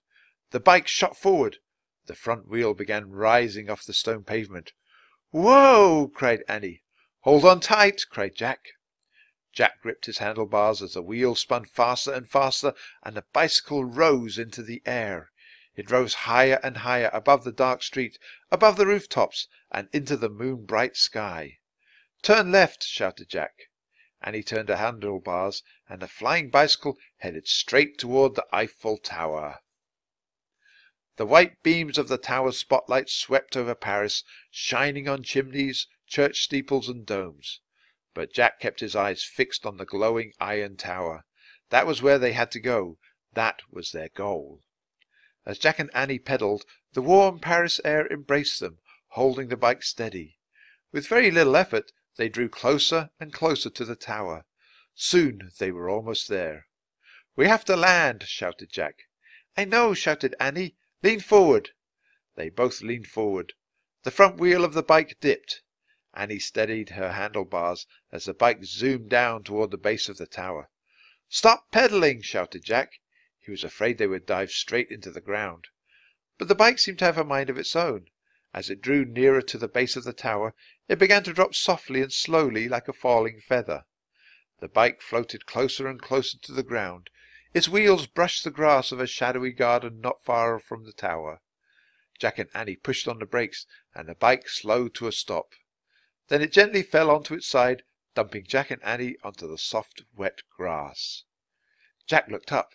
The bike shot forward. The front wheel began rising off the stone pavement. Whoa, cried Annie. Hold on tight, cried Jack. Jack gripped his handlebars as the wheel spun faster and faster, and the bicycle rose into the air. It rose higher and higher above the dark street, above the rooftops, and into the moon-bright sky. Turn left, shouted Jack. Annie turned her handlebars, and the flying bicycle headed straight toward the Eiffel Tower. The white beams of the tower's spotlight swept over Paris, shining on chimneys, church steeples, and domes. But Jack kept his eyes fixed on the glowing iron tower. That was where they had to go. That was their goal. As Jack and Annie pedaled, the warm Paris air embraced them, holding the bike steady. With very little effort, they drew closer and closer to the tower. Soon they were almost there. We have to land, shouted Jack. I know, shouted Annie. Lean forward. They both leaned forward. The front wheel of the bike dipped. Annie steadied her handlebars as the bike zoomed down toward the base of the tower. Stop pedaling, shouted Jack. He was afraid they would dive straight into the ground. But the bike seemed to have a mind of its own. As it drew nearer to the base of the tower, it began to drop softly and slowly like a falling feather. The bike floated closer and closer to the ground. Its wheels brushed the grass of a shadowy garden not far from the tower. Jack and Annie pushed on the brakes, and the bike slowed to a stop. Then it gently fell onto its side, dumping Jack and Annie onto the soft, wet grass. Jack looked up.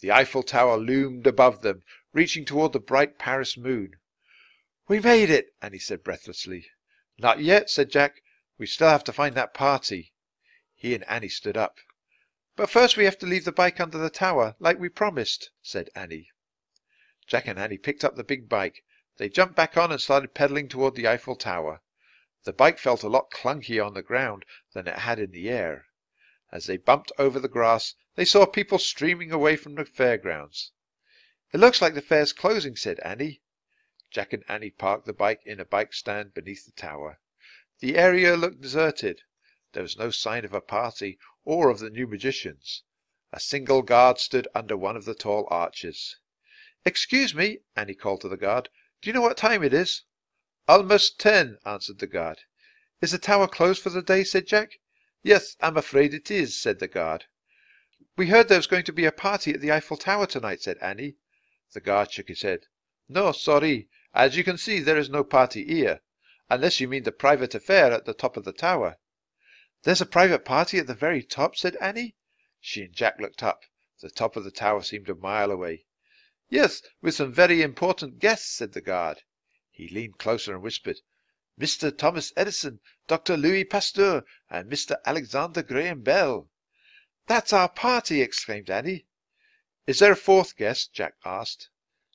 The Eiffel Tower loomed above them, reaching toward the bright Paris moon. We made it, Annie said breathlessly. Not yet, said Jack. We still have to find that party. He and Annie stood up. But first we have to leave the bike under the tower, like we promised, said Annie. Jack and Annie picked up the big bike. They jumped back on and started pedaling toward the Eiffel Tower. The bike felt a lot clunkier on the ground than it had in the air. As they bumped over the grass, they saw people streaming away from the fairgrounds. It looks like the fair's closing, said Annie. Jack and Annie parked the bike in a bike stand beneath the tower. The area looked deserted. There was no sign of a party or of the new magicians. A single guard stood under one of the tall arches. Excuse me, Annie called to the guard. Do you know what time it is? Almost 10, answered the guard. Is the tower closed for the day, said Jack. Yes, I'm afraid it is, said the guard. We heard there was going to be a party at the Eiffel Tower tonight, said Annie. The guard shook his head. No, sorry. As you can see, there is no party here, unless you mean the private affair at the top of the tower. There's a private party at the very top, said Annie. She and Jack looked up. The top of the tower seemed a mile away. Yes, with some very important guests, said the guard. He leaned closer and whispered, Mr. Thomas Edison, Dr. Louis Pasteur, and Mr. Alexander Graham Bell. That's our party, exclaimed Annie. Is there a fourth guest? Jack asked.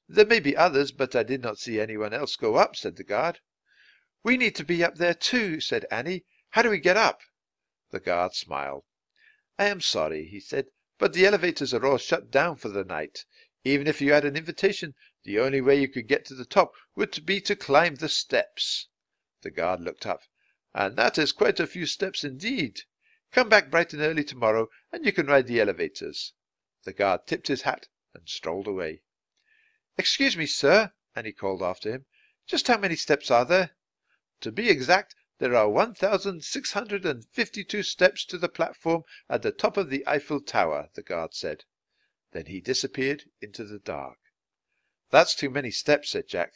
There may be others, but I did not see anyone else go up, said the guard. We need to be up there too, said Annie. How do we get up? The guard smiled. I am sorry, he said, but the elevators are all shut down for the night. Even if you had an invitation, the only way you could get to the top would be to climb the steps. The guard looked up. And that is quite a few steps indeed. Come back bright and early tomorrow, and you can ride the elevators. The guard tipped his hat and strolled away. Excuse me, sir, Annie called after him. Just how many steps are there? To be exact, there are 1,652 steps to the platform at the top of the Eiffel Tower, the guard said. Then he disappeared into the dark. That's too many steps, said Jack.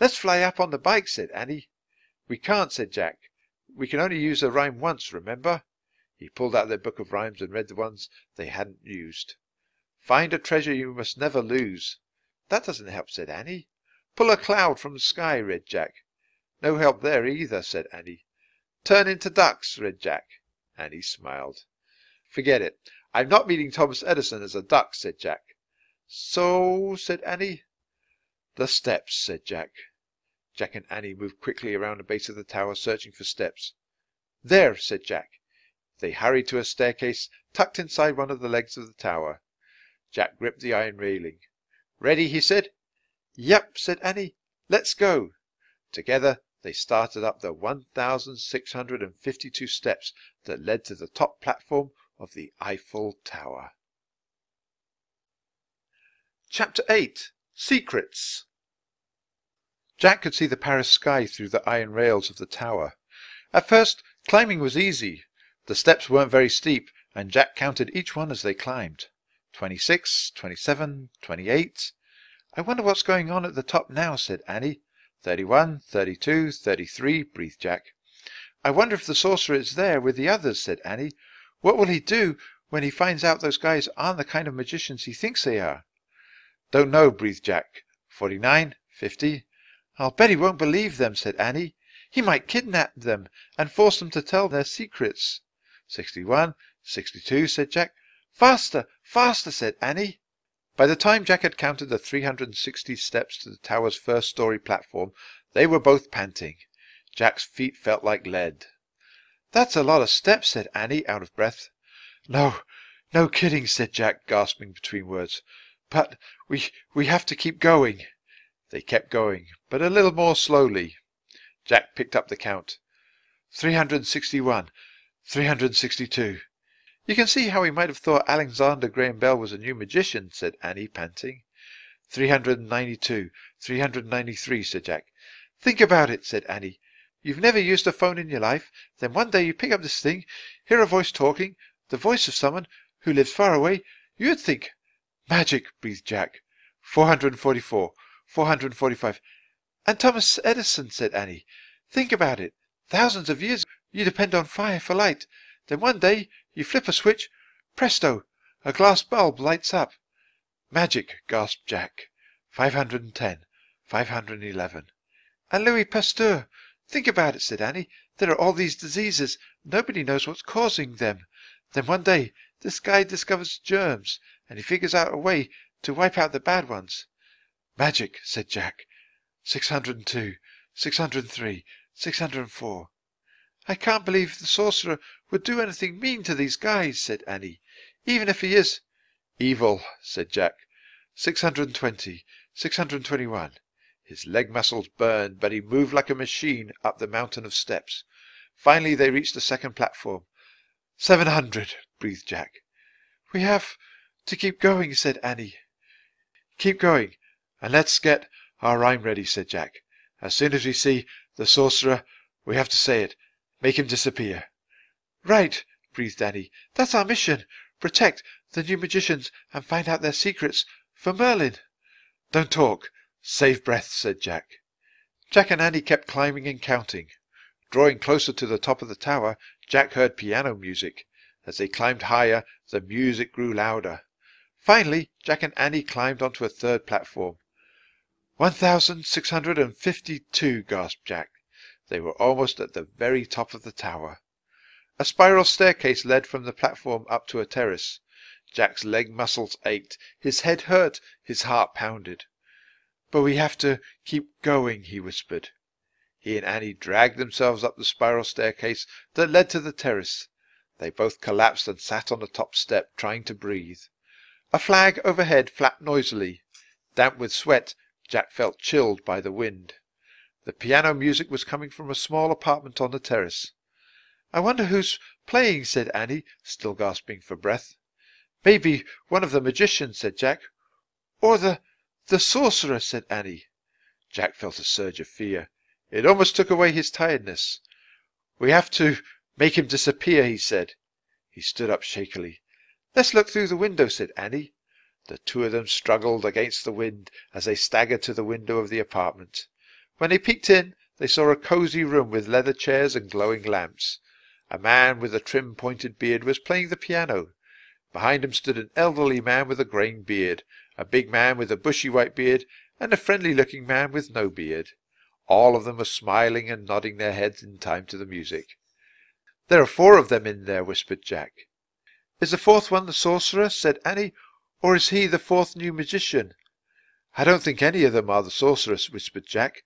Let's fly up on the bike, said Annie. We can't, said Jack. We can only use a rhyme once, remember? He pulled out their book of rhymes and read the ones they hadn't used. Find a treasure you must never lose. That doesn't help, said Annie. Pull a cloud from the sky, read Jack. No help there either, said Annie. Turn into ducks, read Jack. Annie smiled. Forget it. I'm not meeting Thomas Edison as a duck, said Jack. So, said Annie. The steps, said Jack. Jack and Annie moved quickly around the base of the tower, searching for steps. There, said Jack. They hurried to a staircase tucked inside one of the legs of the tower. Jack gripped the iron railing. Ready, he said. Yep, said Annie. Let's go. Together they started up the 1,652 steps that led to the top platform of the Eiffel Tower. Chapter 8. Secrets. Jack could see the Paris sky through the iron rails of the tower. At first, climbing was easy. The steps weren't very steep, and Jack counted each one as they climbed. 26, 27, 28. I wonder what's going on at the top now, said Annie. 31, 32, 33, breathed Jack. I wonder if the sorcerer is there with the others, said Annie. What will he do when he finds out those guys aren't the kind of magicians he thinks they are? Don't know, breathed Jack. 49, 50. I'll bet he won't believe them, said Annie. He might kidnap them and force them to tell their secrets. 61, 62, said Jack. Faster, faster, said Annie. By the time Jack had counted the 360 steps to the tower's first-story platform, they were both panting. Jack's feet felt like lead. That's a lot of steps, said Annie, out of breath. No kidding, said Jack, gasping between words. But we have to keep going. They kept going, but a little more slowly. Jack picked up the count. 361, 362. You can see how he might have thought Alexander Graham Bell was a new magician, said Annie, panting. 392, 393, said Jack. Think about it, said Annie. You've never used a phone in your life, then one day you pick up this thing, hear a voice talking, the voice of someone who lives far away, you'd think. Magic, breathed Jack. 444. 445. And Thomas Edison, said Annie. Think about it. Thousands of years you depend on fire for light. Then one day you flip a switch. Presto! A glass bulb lights up. Magic, gasped Jack. 510. 511. And Louis Pasteur. Think about it, said Annie. There are all these diseases. Nobody knows what's causing them. Then one day this guy discovers germs, and he figures out a way to wipe out the bad ones. Magic, said Jack. 602, 603, 604. I can't believe the sorcerer would do anything mean to these guys, said Annie, even if he is evil, said Jack. 620, 621. His leg muscles burned, but he moved like a machine up the mountain of steps. Finally they reached the second platform. 700, breathed Jack. We have to keep going, said Annie. Keep going. And let's get our rhyme ready, said Jack. As soon as we see the sorcerer, we have to say it. Make him disappear. Right, breathed Annie. That's our mission. Protect the new magicians and find out their secrets for Merlin. Don't talk. Save breath, said Jack. Jack and Annie kept climbing and counting. Drawing closer to the top of the tower, Jack heard piano music. As they climbed higher, the music grew louder. Finally, Jack and Annie climbed onto a third platform. 1,652, gasped Jack. They were almost at the very top of the tower. A spiral staircase led from the platform up to a terrace. Jack's leg muscles ached, his head hurt, his heart pounded. But we have to keep going, he whispered. He and Annie dragged themselves up the spiral staircase that led to the terrace. They both collapsed and sat on the top step, trying to breathe. A flag overhead flapped noisily. Damp with sweat, Jack felt chilled by the wind. The piano music was coming from a small apartment on the terrace. I wonder who's playing, said Annie, still gasping for breath. Maybe one of the magicians, said Jack. Or the sorcerer, said Annie. Jack felt a surge of fear. It almost took away his tiredness. We have to make him disappear, he said. He stood up shakily. Let's look through the window, said Annie. The two of them struggled against the wind as they staggered to the window of the apartment. When they peeked in, They saw a cosy room with leather chairs and glowing lamps. A man with a trim pointed beard was playing the piano. Behind him stood an elderly man with a graying beard, a big man with a bushy white beard, and a friendly-looking man with no beard. All of them were smiling and nodding their heads in time to the music. "There are four of them in there," whispered Jack. "Is the fourth one the sorcerer?" said Annie, "or is he the fourth new magician?" "I don't think any of them are the sorceress," whispered Jack.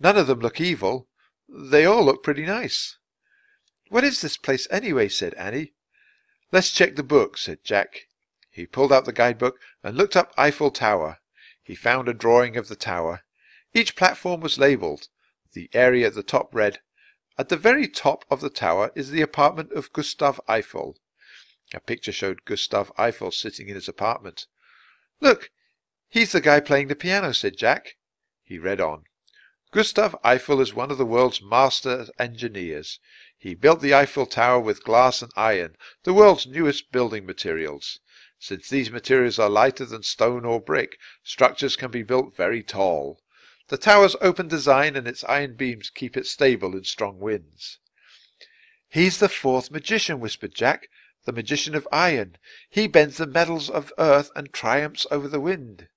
"None of them look evil. They all look pretty nice." "What is this place, anyway?" said Annie. "Let's check the book," said Jack. He pulled out the guidebook and looked up Eiffel Tower. He found a drawing of the tower. Each platform was labelled. The area at the top read, "At the very top of the tower is the apartment of Gustave Eiffel." A picture showed Gustave Eiffel sitting in his apartment. "Look, he's the guy playing the piano," said Jack. He read on. "Gustave Eiffel is one of the world's master engineers. He built the Eiffel Tower with glass and iron, the world's newest building materials. Since these materials are lighter than stone or brick, structures can be built very tall. The tower's open design and its iron beams keep it stable in strong winds." "He's the fourth magician," whispered Jack, "the magician of iron. He bends the metals of earth and triumphs over the wind."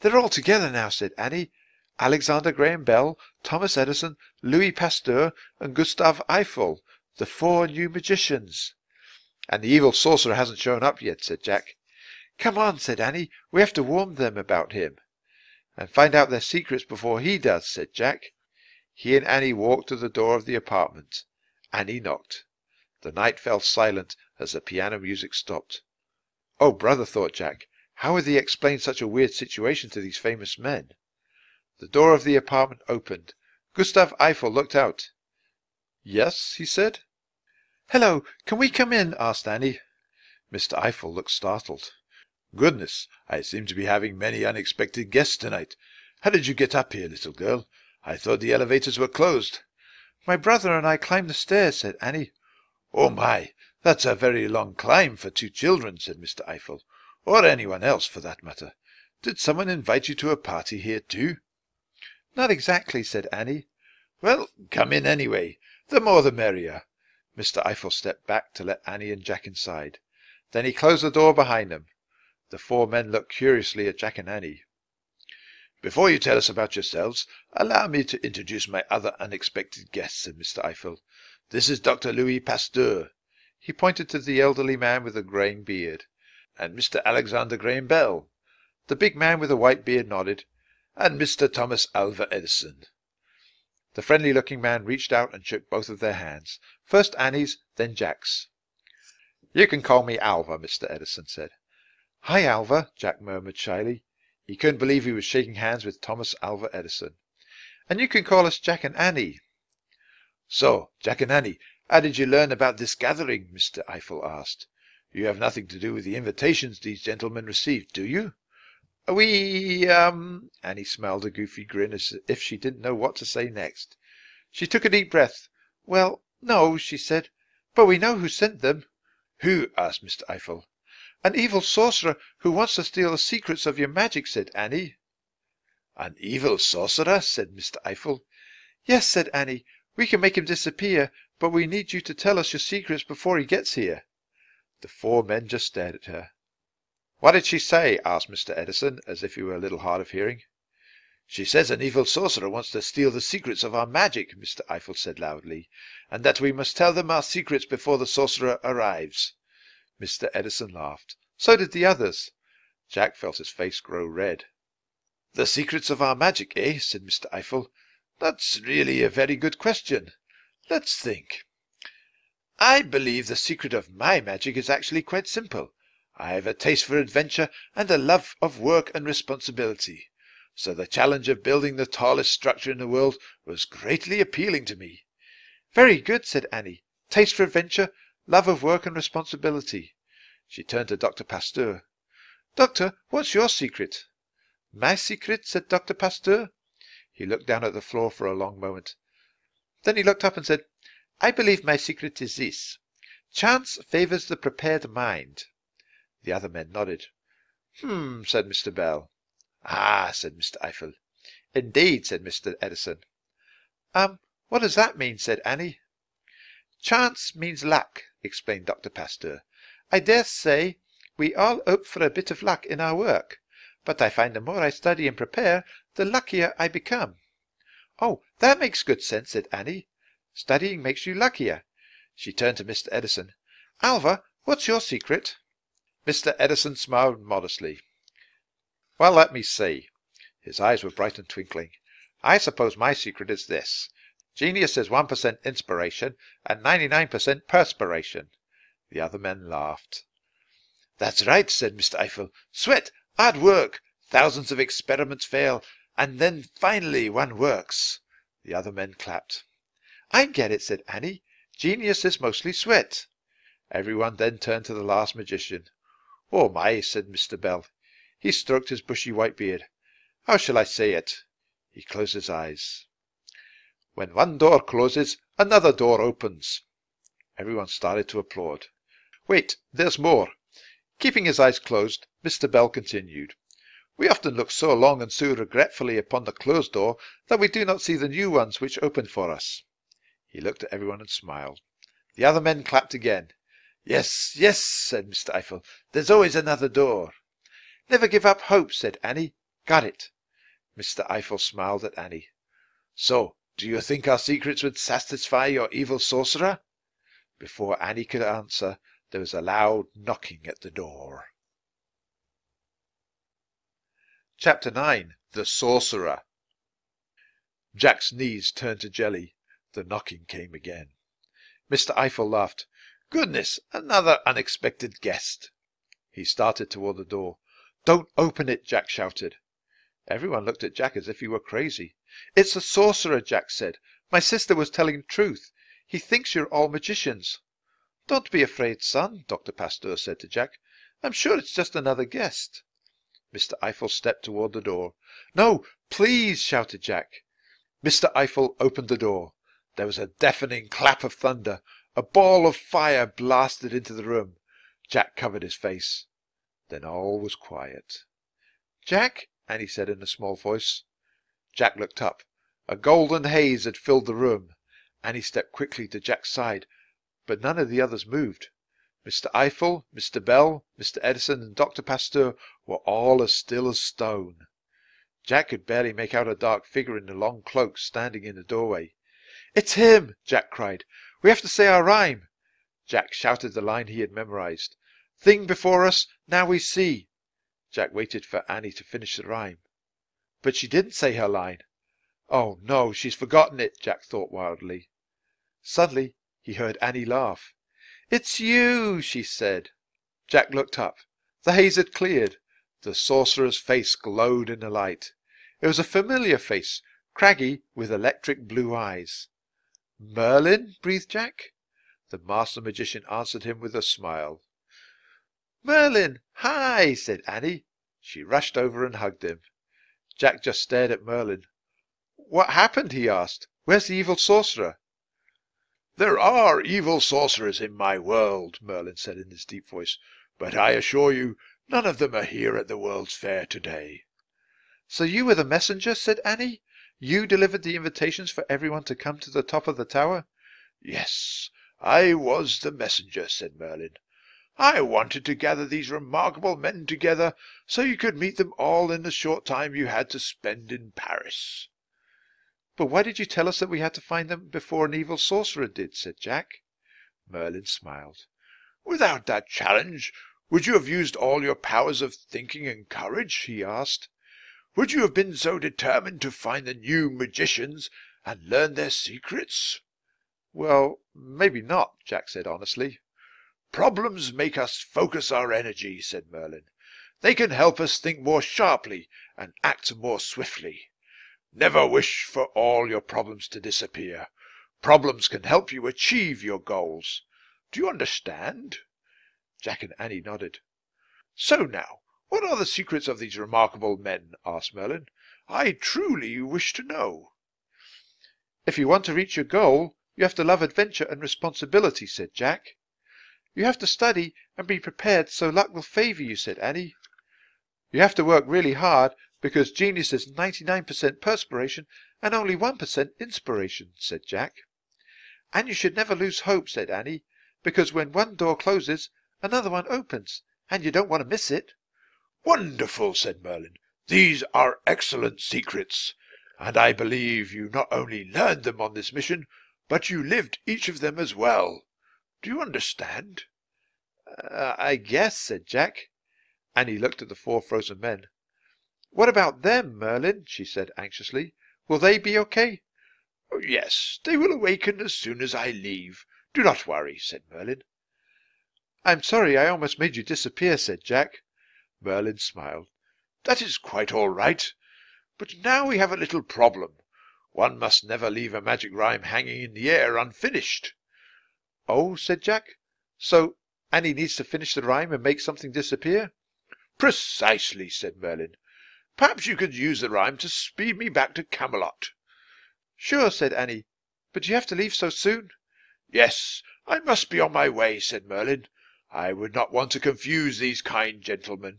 "They're all together now," said Annie. "Alexander Graham Bell, Thomas Edison, Louis Pasteur, and Gustave Eiffel, the four new magicians." "And the evil sorcerer hasn't shown up yet," said Jack. "Come on," said Annie, "we have to warn them about him." "And find out their secrets before he does," said Jack. He and Annie walked to the door of the apartment. Annie knocked. The night fell silent as the piano music stopped. "Oh, brother," thought Jack, "how would he explain such a weird situation to these famous men?" The door of the apartment opened. Gustave Eiffel looked out. "Yes," he said. "Hello, can we come in?" asked Annie. Mr. Eiffel looked startled. "Goodness, I seem to be having many unexpected guests tonight. How did you get up here, little girl? I thought the elevators were closed." "My brother and I climbed the stairs," said Annie. "Oh my, that's a very long climb for two children," said Mr. Eiffel, "or anyone else for that matter. Did someone invite you to a party here too?" "Not exactly," said Annie. "Well, come in anyway. The more the merrier." Mr. Eiffel stepped back to let Annie and Jack inside. Then he closed the door behind them. The four men looked curiously at Jack and Annie. "Before you tell us about yourselves, allow me to introduce my other unexpected guest," said Mr. Eiffel. "This is Dr. Louis Pasteur." He pointed to the elderly man with a graying beard. "And Mr. Alexander Graham Bell." The big man with a white beard nodded. "And Mr. Thomas Alva Edison." The friendly-looking man reached out and shook both of their hands, first Annie's, then Jack's. "You can call me Alva," Mr. Edison said. "Hi, Alva," Jack murmured shyly. He couldn't believe he was shaking hands with Thomas Alva Edison. "And you can call us Jack and Annie." "So, Jack and Annie, how did you learn about this gathering?" Mr. Eiffel asked. "You have nothing to do with the invitations these gentlemen received, do you?" We Annie smiled a goofy grin as if she didn't know what to say next. She took a deep breath. "Well, no," she said, "but we know who sent them." "Who?" asked Mr. Eiffel. "An evil sorcerer who wants to steal the secrets of your magic," said Annie. "An evil sorcerer?" said Mr. Eiffel. "Yes," said Annie, "we can make him disappear, but we need you to tell us your secrets before he gets here." The four men just stared at her. "What did she say?" asked Mr. Edison, as if he were a little hard of hearing. "She says an evil sorcerer wants to steal the secrets of our magic," Mr. Eiffel said loudly, "and that we must tell them our secrets before the sorcerer arrives." Mr. Edison laughed. So did the others. Jack felt his face grow red. "The secrets of our magic, eh?" said Mr. Eiffel. "That's really a very good question. Let's think. I believe the secret of my magic is actually quite simple. I have a taste for adventure and a love of work and responsibility. So the challenge of building the tallest structure in the world was greatly appealing to me." "Very good," said Annie. "Taste for adventure, love of work and responsibility." She turned to Dr. Pasteur. "Doctor, what's your secret?" "My secret?" said Dr. Pasteur. He looked down at the floor for a long moment. Then he looked up and said, "I believe my secret is this. Chance favours the prepared mind." The other men nodded. "Hm," said Mr. Bell. "Ah," said Mr. Eiffel. "Indeed," said Mr. Edison. What does that mean?" said Annie. "Chance means luck," explained Dr. Pasteur. "I dare say we all hope for a bit of luck in our work, but I find the more I study and prepare, the luckier I become." "Oh, that makes good sense," said Annie. "Studying makes you luckier." She turned to Mr. Edison. "Alva, what's your secret?" Mr. Edison smiled modestly. "Well, let me see." His eyes were bright and twinkling. "I suppose my secret is this. Genius is 1% inspiration and 99% perspiration." The other men laughed. "That's right," said Mr. Eiffel. "Sweat, hard work, thousands of experiments fail, and then finally one works." The other men clapped. "I get it," said Annie. "Genius is mostly sweat." Everyone then turned to the last magician. "Oh my," said Mr. Bell. He stroked his bushy white beard. "How shall I say it?" He closed his eyes. "When one door closes, another door opens." Everyone started to applaud. "Wait, there's more." Keeping his eyes closed, Mr. Bell continued. "We often look so long and so regretfully upon the closed door that we do not see the new ones which open for us." He looked at everyone and smiled. The other men clapped again. "Yes, yes," said Mr. Eiffel. "There's always another door." "Never give up hope," said Annie. "Got it." Mr. Eiffel smiled at Annie. "So, do you think our secrets would satisfy your evil sorcerer?" Before Annie could answer, there was a loud knocking at the door. Chapter 9. The Sorcerer. Jack's knees turned to jelly. The knocking came again. Mr. Eiffel laughed. "Goodness, another unexpected guest." He started toward the door. "Don't open it," Jack shouted. Everyone looked at Jack as if he were crazy. "It's the sorcerer," Jack said. "My sister was telling the truth. He thinks you're all magicians." "Don't be afraid, son," Dr. Pasteur said to Jack. "I'm sure it's just another guest." Mr. Eiffel stepped toward the door. "No, please," shouted Jack. Mr. Eiffel opened the door. There was a deafening clap of thunder. A ball of fire blasted into the room. Jack covered his face. Then all was quiet. "Jack," Annie said in a small voice. Jack looked up. A golden haze had filled the room. Annie stepped quickly to Jack's side, but none of the others moved. Mr. Eiffel, Mr. Bell, Mr. Edison, and Dr. Pasteur were all as still as stone. Jack could barely make out a dark figure in a long cloak standing in the doorway. "It's him!" Jack cried. "We have to say our rhyme." Jack shouted the line he had memorized. "Thing before us, now we see." Jack waited for Annie to finish the rhyme. But she didn't say her line. "Oh, no, she's forgotten it," Jack thought wildly. Suddenly he heard Annie laugh. "It's you," she said. Jack looked up. The haze had cleared. The sorcerer's face glowed in the light. It was a familiar face, craggy with electric blue eyes. "Merlin?" breathed Jack. The master magician answered him with a smile. "Merlin, hi," said Annie. She rushed over and hugged him. Jack just stared at Merlin. "What happened?" he asked. "Where's the evil sorcerer?" "There are evil sorcerers in my world," Merlin said in his deep voice, "but I assure you none of them are here at the World's Fair today." "So you were the messenger?" said Annie. "You delivered the invitations for everyone to come to the top of the tower?" "Yes, I was the messenger," said Merlin. "I wanted to gather these remarkable men together so you could meet them all in the short time you had to spend in Paris." "But why did you tell us that we had to find them before an evil sorcerer did?" said Jack. Merlin smiled. "Without that challenge, would you have used all your powers of thinking and courage?" he asked. "Would you have been so determined to find the new magicians and learn their secrets?" "Well, maybe not," Jack said honestly. "Problems make us focus our energy," said Merlin. "They can help us think more sharply and act more swiftly. Never wish for all your problems to disappear. Problems can help you achieve your goals. Do you understand?" Jack and Annie nodded. "So now, what are the secrets of these remarkable men?" asked Merlin. "I truly wish to know." "If you want to reach your goal, you have to love adventure and responsibility," said Jack. "You have to study and be prepared so luck will favour you," said Annie. "You have to work really hard because genius is 99% perspiration and only 1% inspiration, said Jack. And you should never lose hope, said Annie, because when one door closes, another one opens, and you don't want to miss it. Wonderful, said Merlin. These are excellent secrets, and I believe you not only learned them on this mission, but you lived each of them as well. Do you understand? I guess, said Jack. Annie looked at the four frozen men. What about them, Merlin? She said anxiously. Will they be okay? Oh, yes, they will awaken as soon as I leave. Do not worry, said Merlin. I'm sorry I almost made you disappear, said Jack. Merlin smiled. That is quite all right. But now we have a little problem. One must never leave a magic rhyme hanging in the air unfinished. Oh, said Jack. So Annie needs to finish the rhyme and make something disappear? Precisely, said Merlin. Perhaps you could use the rhyme to speed me back to Camelot. Sure, said Annie. But you have to leave so soon? Yes, I must be on my way, said Merlin. I would not want to confuse these kind gentlemen.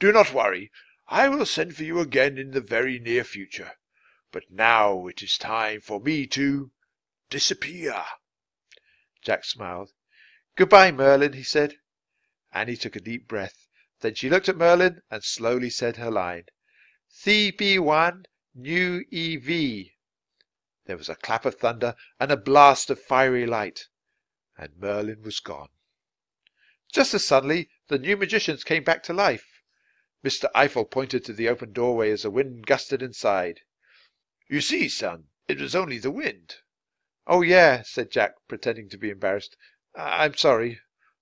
Do not worry. I will send for you again in the very near future. But now it is time for me to disappear. Jack smiled. Goodbye, Merlin, he said. Annie took a deep breath. Then she looked at Merlin and slowly said her line. CB1 new EV. There was a clap of thunder and a blast of fiery light, and Merlin was gone. Just as suddenly the new magicians came back to life. Mr. Eiffel pointed to the open doorway as the wind gusted inside. You see, son, it was only the wind. Oh, yeah, said Jack, pretending to be embarrassed. I'm sorry.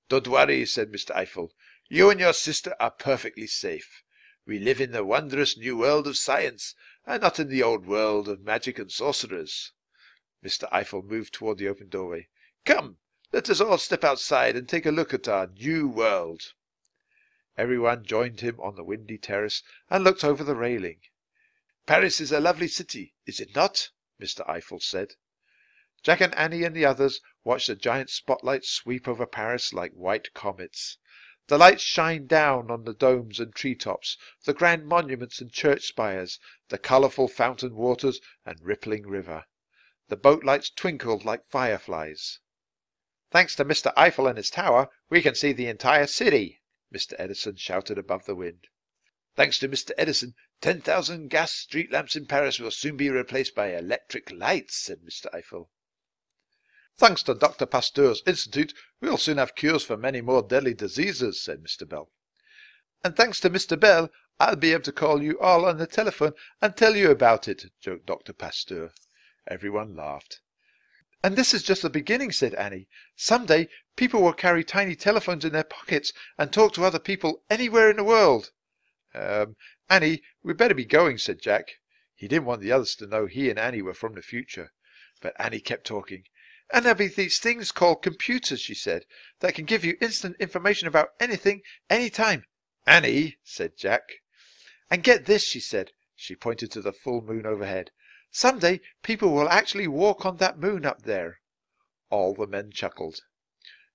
Don't worry, said Mr. Eiffel. You and your sister are perfectly safe. We live in the wondrous new world of science, and not in the old world of magic and sorcerers. Mr. Eiffel moved toward the open doorway. Come, let us all step outside and take a look at our new world. Everyone joined him on the windy terrace and looked over the railing. Paris is a lovely city, is it not? Mr. Eiffel said. Jack and Annie and the others watched the giant spotlights sweep over Paris like white comets. The lights shine down on the domes and treetops, the grand monuments and church spires, the colourful fountain waters and rippling river. The boat lights twinkled like fireflies. Thanks to Mr. Eiffel and his tower, we can see the entire city, Mr. Edison shouted above the wind. Thanks to Mr. Edison, 10,000 gas street lamps in Paris will soon be replaced by electric lights, said Mr. Eiffel. Thanks to Dr. Pasteur's Institute, we'll soon have cures for many more deadly diseases, said Mr. Bell. And thanks to Mr. Bell, I'll be able to call you all on the telephone and tell you about it, joked Dr. Pasteur. Everyone laughed. And this is just the beginning, said Annie. Some day people will carry tiny telephones in their pockets and talk to other people anywhere in the world. Annie, we'd better be going, said Jack. He didn't want the others to know he and Annie were from the future. But Annie kept talking. And there'll be these things called computers, she said, that can give you instant information about anything, any time. Annie, said Jack. And get this, she said. She pointed to the full moon overhead. Some day people will actually walk on that moon up there. All the men chuckled.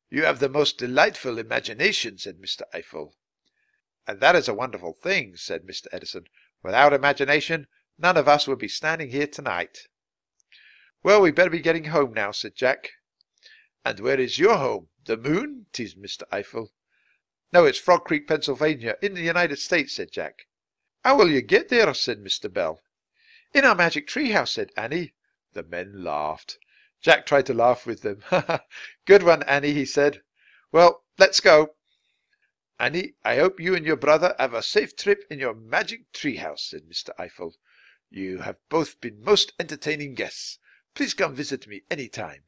You have the most delightful imagination, said Mr. Eiffel. And that is a wonderful thing, said Mr. Edison. Without imagination, none of us would be standing here tonight. Well, we'd better be getting home now, said Jack. And where is your home? The moon? Teased Mr. Eiffel. No, it's Frog Creek, Pennsylvania, in the United States, said Jack. How will you get there? Said Mr. Bell. In our magic treehouse, said Annie. The men laughed. Jack tried to laugh with them. Good one, Annie, he said. Well, let's go. Annie, I hope you and your brother have a safe trip in your magic treehouse, said Mr. Eiffel. You have both been most entertaining guests. Please come visit me any time.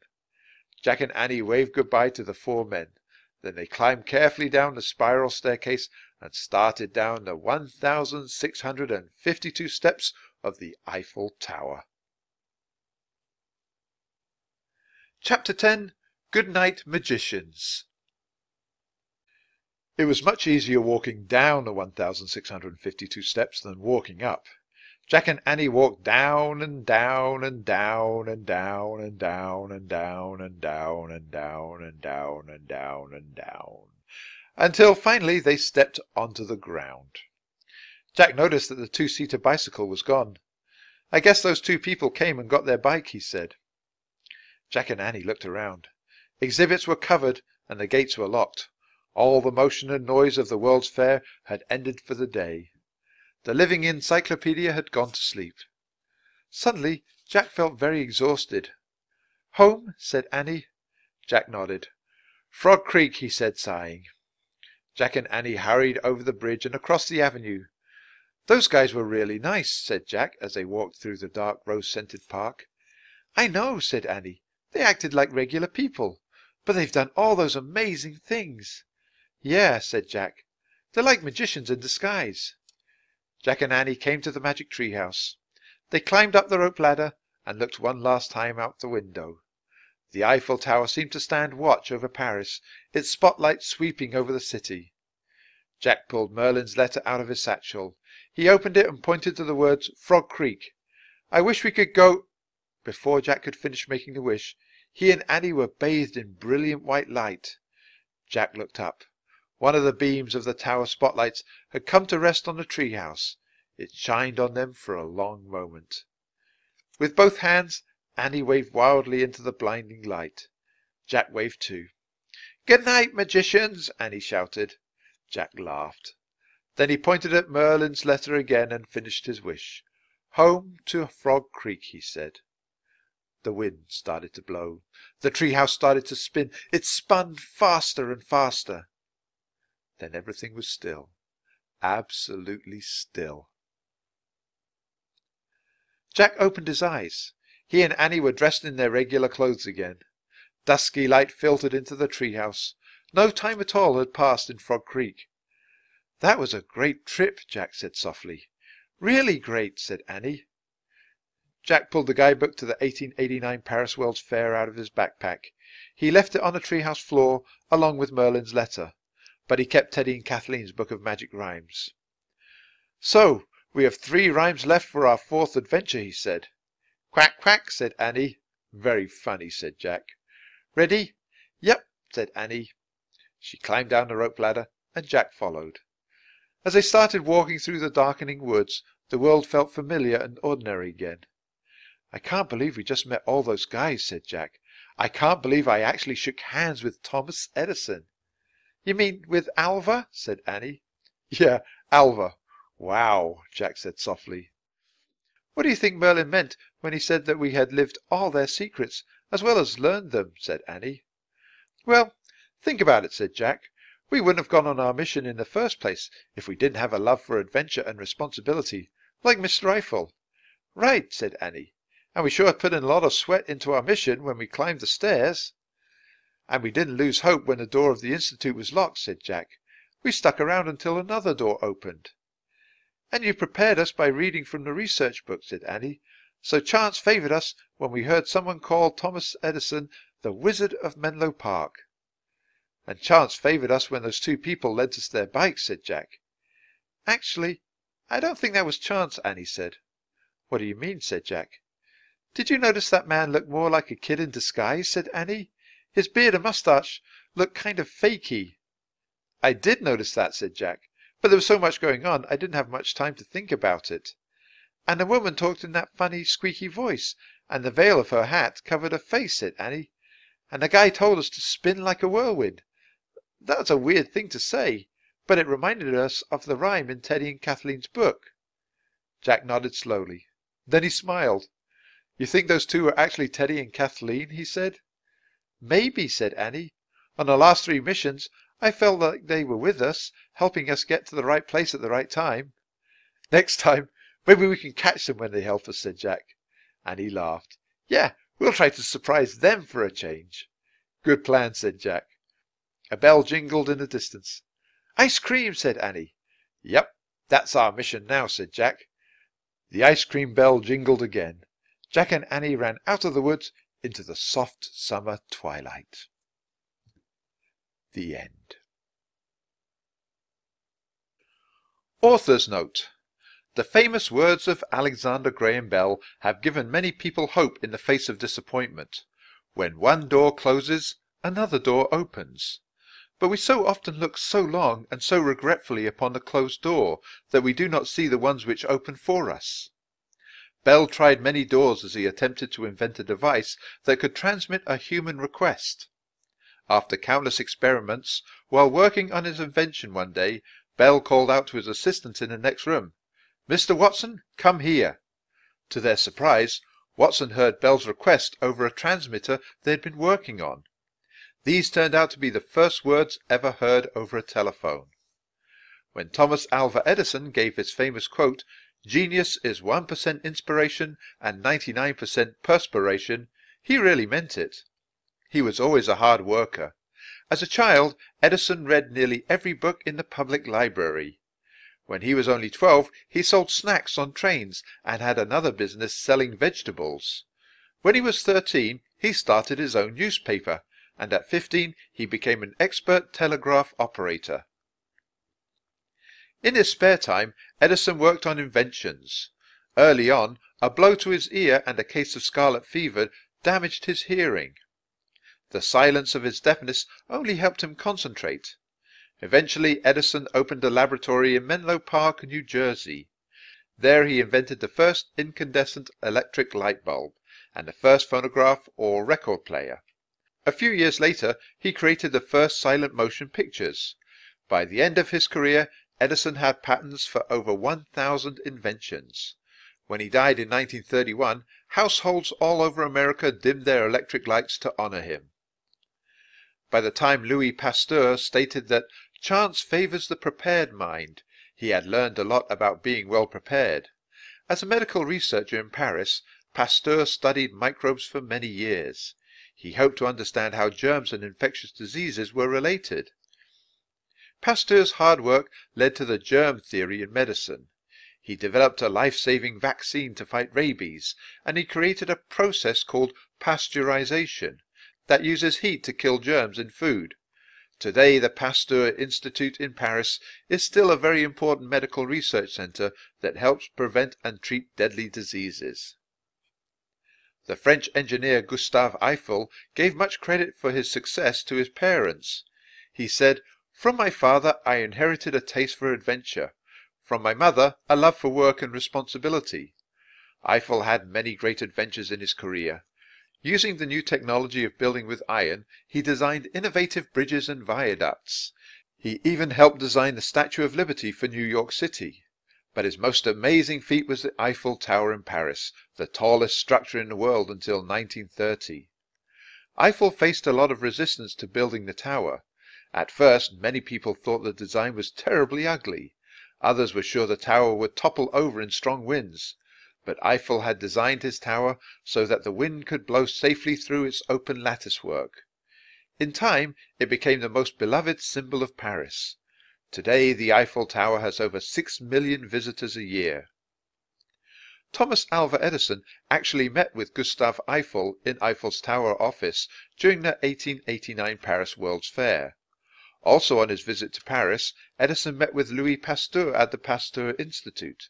Jack and Annie waved goodbye to the four men. Then they climbed carefully down the spiral staircase and started down the 1,652 steps of the Eiffel Tower. Chapter 10. Goodnight Magicians. It was much easier walking down the 1,652 steps than walking up. Jack and Annie walked down and down and down and down and down and down and down and down and down and down and down until finally they stepped onto the ground. Jack noticed that the two-seater bicycle was gone. "I guess those two people came and got their bike," he said. Jack and Annie looked around. Exhibits were covered and the gates were locked. All the motion and noise of the World's Fair had ended for the day. The living encyclopedia had gone to sleep. Suddenly Jack felt very exhausted. "Home?" said Annie. Jack nodded. "Frog Creek," he said, sighing. Jack and Annie hurried over the bridge and across the avenue. "Those guys were really nice," said Jack, as they walked through the dark rose-scented park. "I know," said Annie. "They acted like regular people. But they've done all those amazing things." "Yeah," said Jack. "They're like magicians in disguise." Jack and Annie came to the Magic Treehouse. They climbed up the rope ladder and looked one last time out the window. The Eiffel Tower seemed to stand watch over Paris, its spotlight sweeping over the city. Jack pulled Merlin's letter out of his satchel. He opened it and pointed to the words Frog Creek. "I wish we could go—" Before Jack could finish making the wish, he and Annie were bathed in brilliant white light. Jack looked up. One of the beams of the tower spotlights had come to rest on the treehouse. It shined on them for a long moment. With both hands, Annie waved wildly into the blinding light. Jack waved too. "Good night, magicians," Annie shouted. Jack laughed. Then he pointed at Merlin's letter again and finished his wish. "Home to Frog Creek," he said. The wind started to blow. The treehouse started to spin. It spun faster and faster. Then everything was still. Absolutely still. Jack opened his eyes. He and Annie were dressed in their regular clothes again. Dusky light filtered into the treehouse. No time at all had passed in Frog Creek. "That was a great trip," Jack said softly. "Really great," said Annie. Jack pulled the guidebook to the 1889 Paris World's Fair out of his backpack. He left it on the treehouse floor along with Merlin's letter, but he kept Teddy and Kathleen's book of magic rhymes. "So, we have 3 rhymes left for our 4th adventure," he said. "Quack, quack," said Annie. "Very funny," said Jack. "Ready?" "Yep," said Annie. She climbed down the rope ladder, and Jack followed. As they started walking through the darkening woods, the world felt familiar and ordinary again. "I can't believe we just met all those guys," said Jack. "I can't believe I actually shook hands with Thomas Edison." "You mean with Alva?" said Annie. "Yeah, Alva. Wow," Jack said softly. "What do you think Merlin meant when he said that we had lived all their secrets, as well as learned them?" said Annie. "Well, think about it," said Jack. "We wouldn't have gone on our mission in the first place if we didn't have a love for adventure and responsibility, like Mr. Eiffel." "Right," said Annie. "And we sure put in a lot of sweat into our mission when we climbed the stairs." "And we didn't lose hope when the door of the Institute was locked," said Jack. "We stuck around until another door opened." "And you prepared us by reading from the research book," said Annie. "So chance favoured us when we heard someone call Thomas Edison the Wizard of Menlo Park." "And chance favoured us when those 2 people lent us their bikes," said Jack. "Actually, I don't think that was chance," Annie said. "What do you mean?" said Jack. "Did you notice that man looked more like a kid in disguise?" said Annie. "His beard and moustache looked kind of fakey." "I did notice that," said Jack. "But there was so much going on, I didn't have much time to think about it. And the woman talked in that funny, squeaky voice, and the veil of her hat covered her face," said Annie. "And the guy told us to spin like a whirlwind. That's a weird thing to say, but it reminded us of the rhyme in Teddy and Kathleen's book." Jack nodded slowly. Then he smiled. "You think those 2 were actually Teddy and Kathleen?" he said. "Maybe," said Annie. "On the last 3 missions, I felt like they were with us, helping us get to the right place at the right time." "Next time, maybe we can catch them when they help us," said Jack. And he laughed. "Yeah, we'll try to surprise them for a change." "Good plan," said Jack. A bell jingled in the distance. "Ice cream," said Annie. "Yep, that's our mission now," said Jack. The ice cream bell jingled again. Jack and Annie ran out of the woods into the soft summer twilight. The end. Author's note. The famous words of Alexander Graham Bell have given many people hope in the face of disappointment. When one door closes, another door opens. but we so often look so long and so regretfully upon the closed door that we do not see the ones which open for us. Bell tried many doors as he attempted to invent a device that could transmit a human request. After countless experiments, while working on his invention one day, Bell called out to his assistant in the next room, "Mr. Watson, come here." To their surprise, Watson heard Bell's request over a transmitter they had been working on. These turned out to be the first words ever heard over a telephone. When Thomas Alva Edison gave his famous quote, "Genius is 1% inspiration and 99% perspiration," he really meant it. He was always a hard worker. As a child, Edison read nearly every book in the public library. When he was only 12, he sold snacks on trains and had another business selling vegetables. When he was 13, he started his own newspaper, and at 15 he became an expert telegraph operator. In his spare time, Edison worked on inventions. Early on, a blow to his ear and a case of scarlet fever damaged his hearing. The silence of his deafness only helped him concentrate. Eventually, Edison opened a laboratory in Menlo Park, New Jersey. There he invented the first incandescent electric light bulb and the first phonograph or record player. A few years later, he created the first silent motion pictures. By the end of his career, Edison had patents for over 1,000 inventions. When he died in 1931, households all over America dimmed their electric lights to honor him. By the time Louis Pasteur stated that chance favors the prepared mind, he had learned a lot about being well prepared. As a medical researcher in Paris, Pasteur studied microbes for many years. He hoped to understand how germs and infectious diseases were related. Pasteur's hard work led to the germ theory in medicine. He developed a life-saving vaccine to fight rabies, and he created a process called pasteurization that uses heat to kill germs in food. Today, the Pasteur Institute in Paris is still a very important medical research center that helps prevent and treat deadly diseases. The French engineer Gustave Eiffel gave much credit for his success to his parents. He said, "From my father I inherited a taste for adventure, from my mother a love for work and responsibility." Eiffel had many great adventures in his career. Using the new technology of building with iron, he designed innovative bridges and viaducts. He even helped design the Statue of Liberty for New York City. But his most amazing feat was the Eiffel Tower in Paris, the tallest structure in the world until 1930. Eiffel faced a lot of resistance to building the tower. At first, many people thought the design was terribly ugly. Others were sure the tower would topple over in strong winds. But Eiffel had designed his tower so that the wind could blow safely through its open lattice work. In time, it became the most beloved symbol of Paris. Today, the Eiffel Tower has over 6 million visitors a year. Thomas Alva Edison actually met with Gustave Eiffel in Eiffel's Tower office during the 1889 Paris World's Fair. Also on his visit to Paris, Edison met with Louis Pasteur at the Pasteur Institute.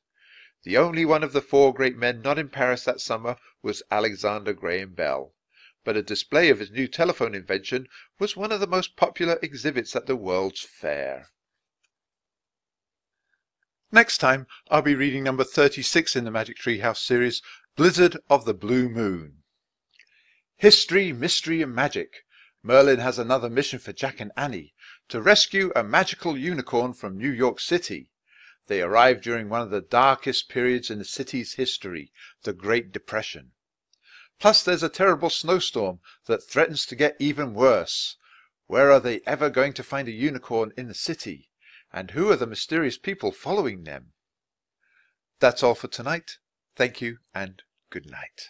The only one of the four great men not in Paris that summer was Alexander Graham Bell. But a display of his new telephone invention was one of the most popular exhibits at the World's Fair. Next time, I'll be reading number 36 in the Magic Treehouse series, Blizzard of the Blue Moon. History, mystery and magic. Merlin has another mission for Jack and Annie, to rescue a magical unicorn from New York City. They arrive during one of the darkest periods in the city's history, the Great Depression. Plus there's a terrible snowstorm that threatens to get even worse. Where are they ever going to find a unicorn in the city? And who are the mysterious people following them? That's all for tonight. Thank you and good night.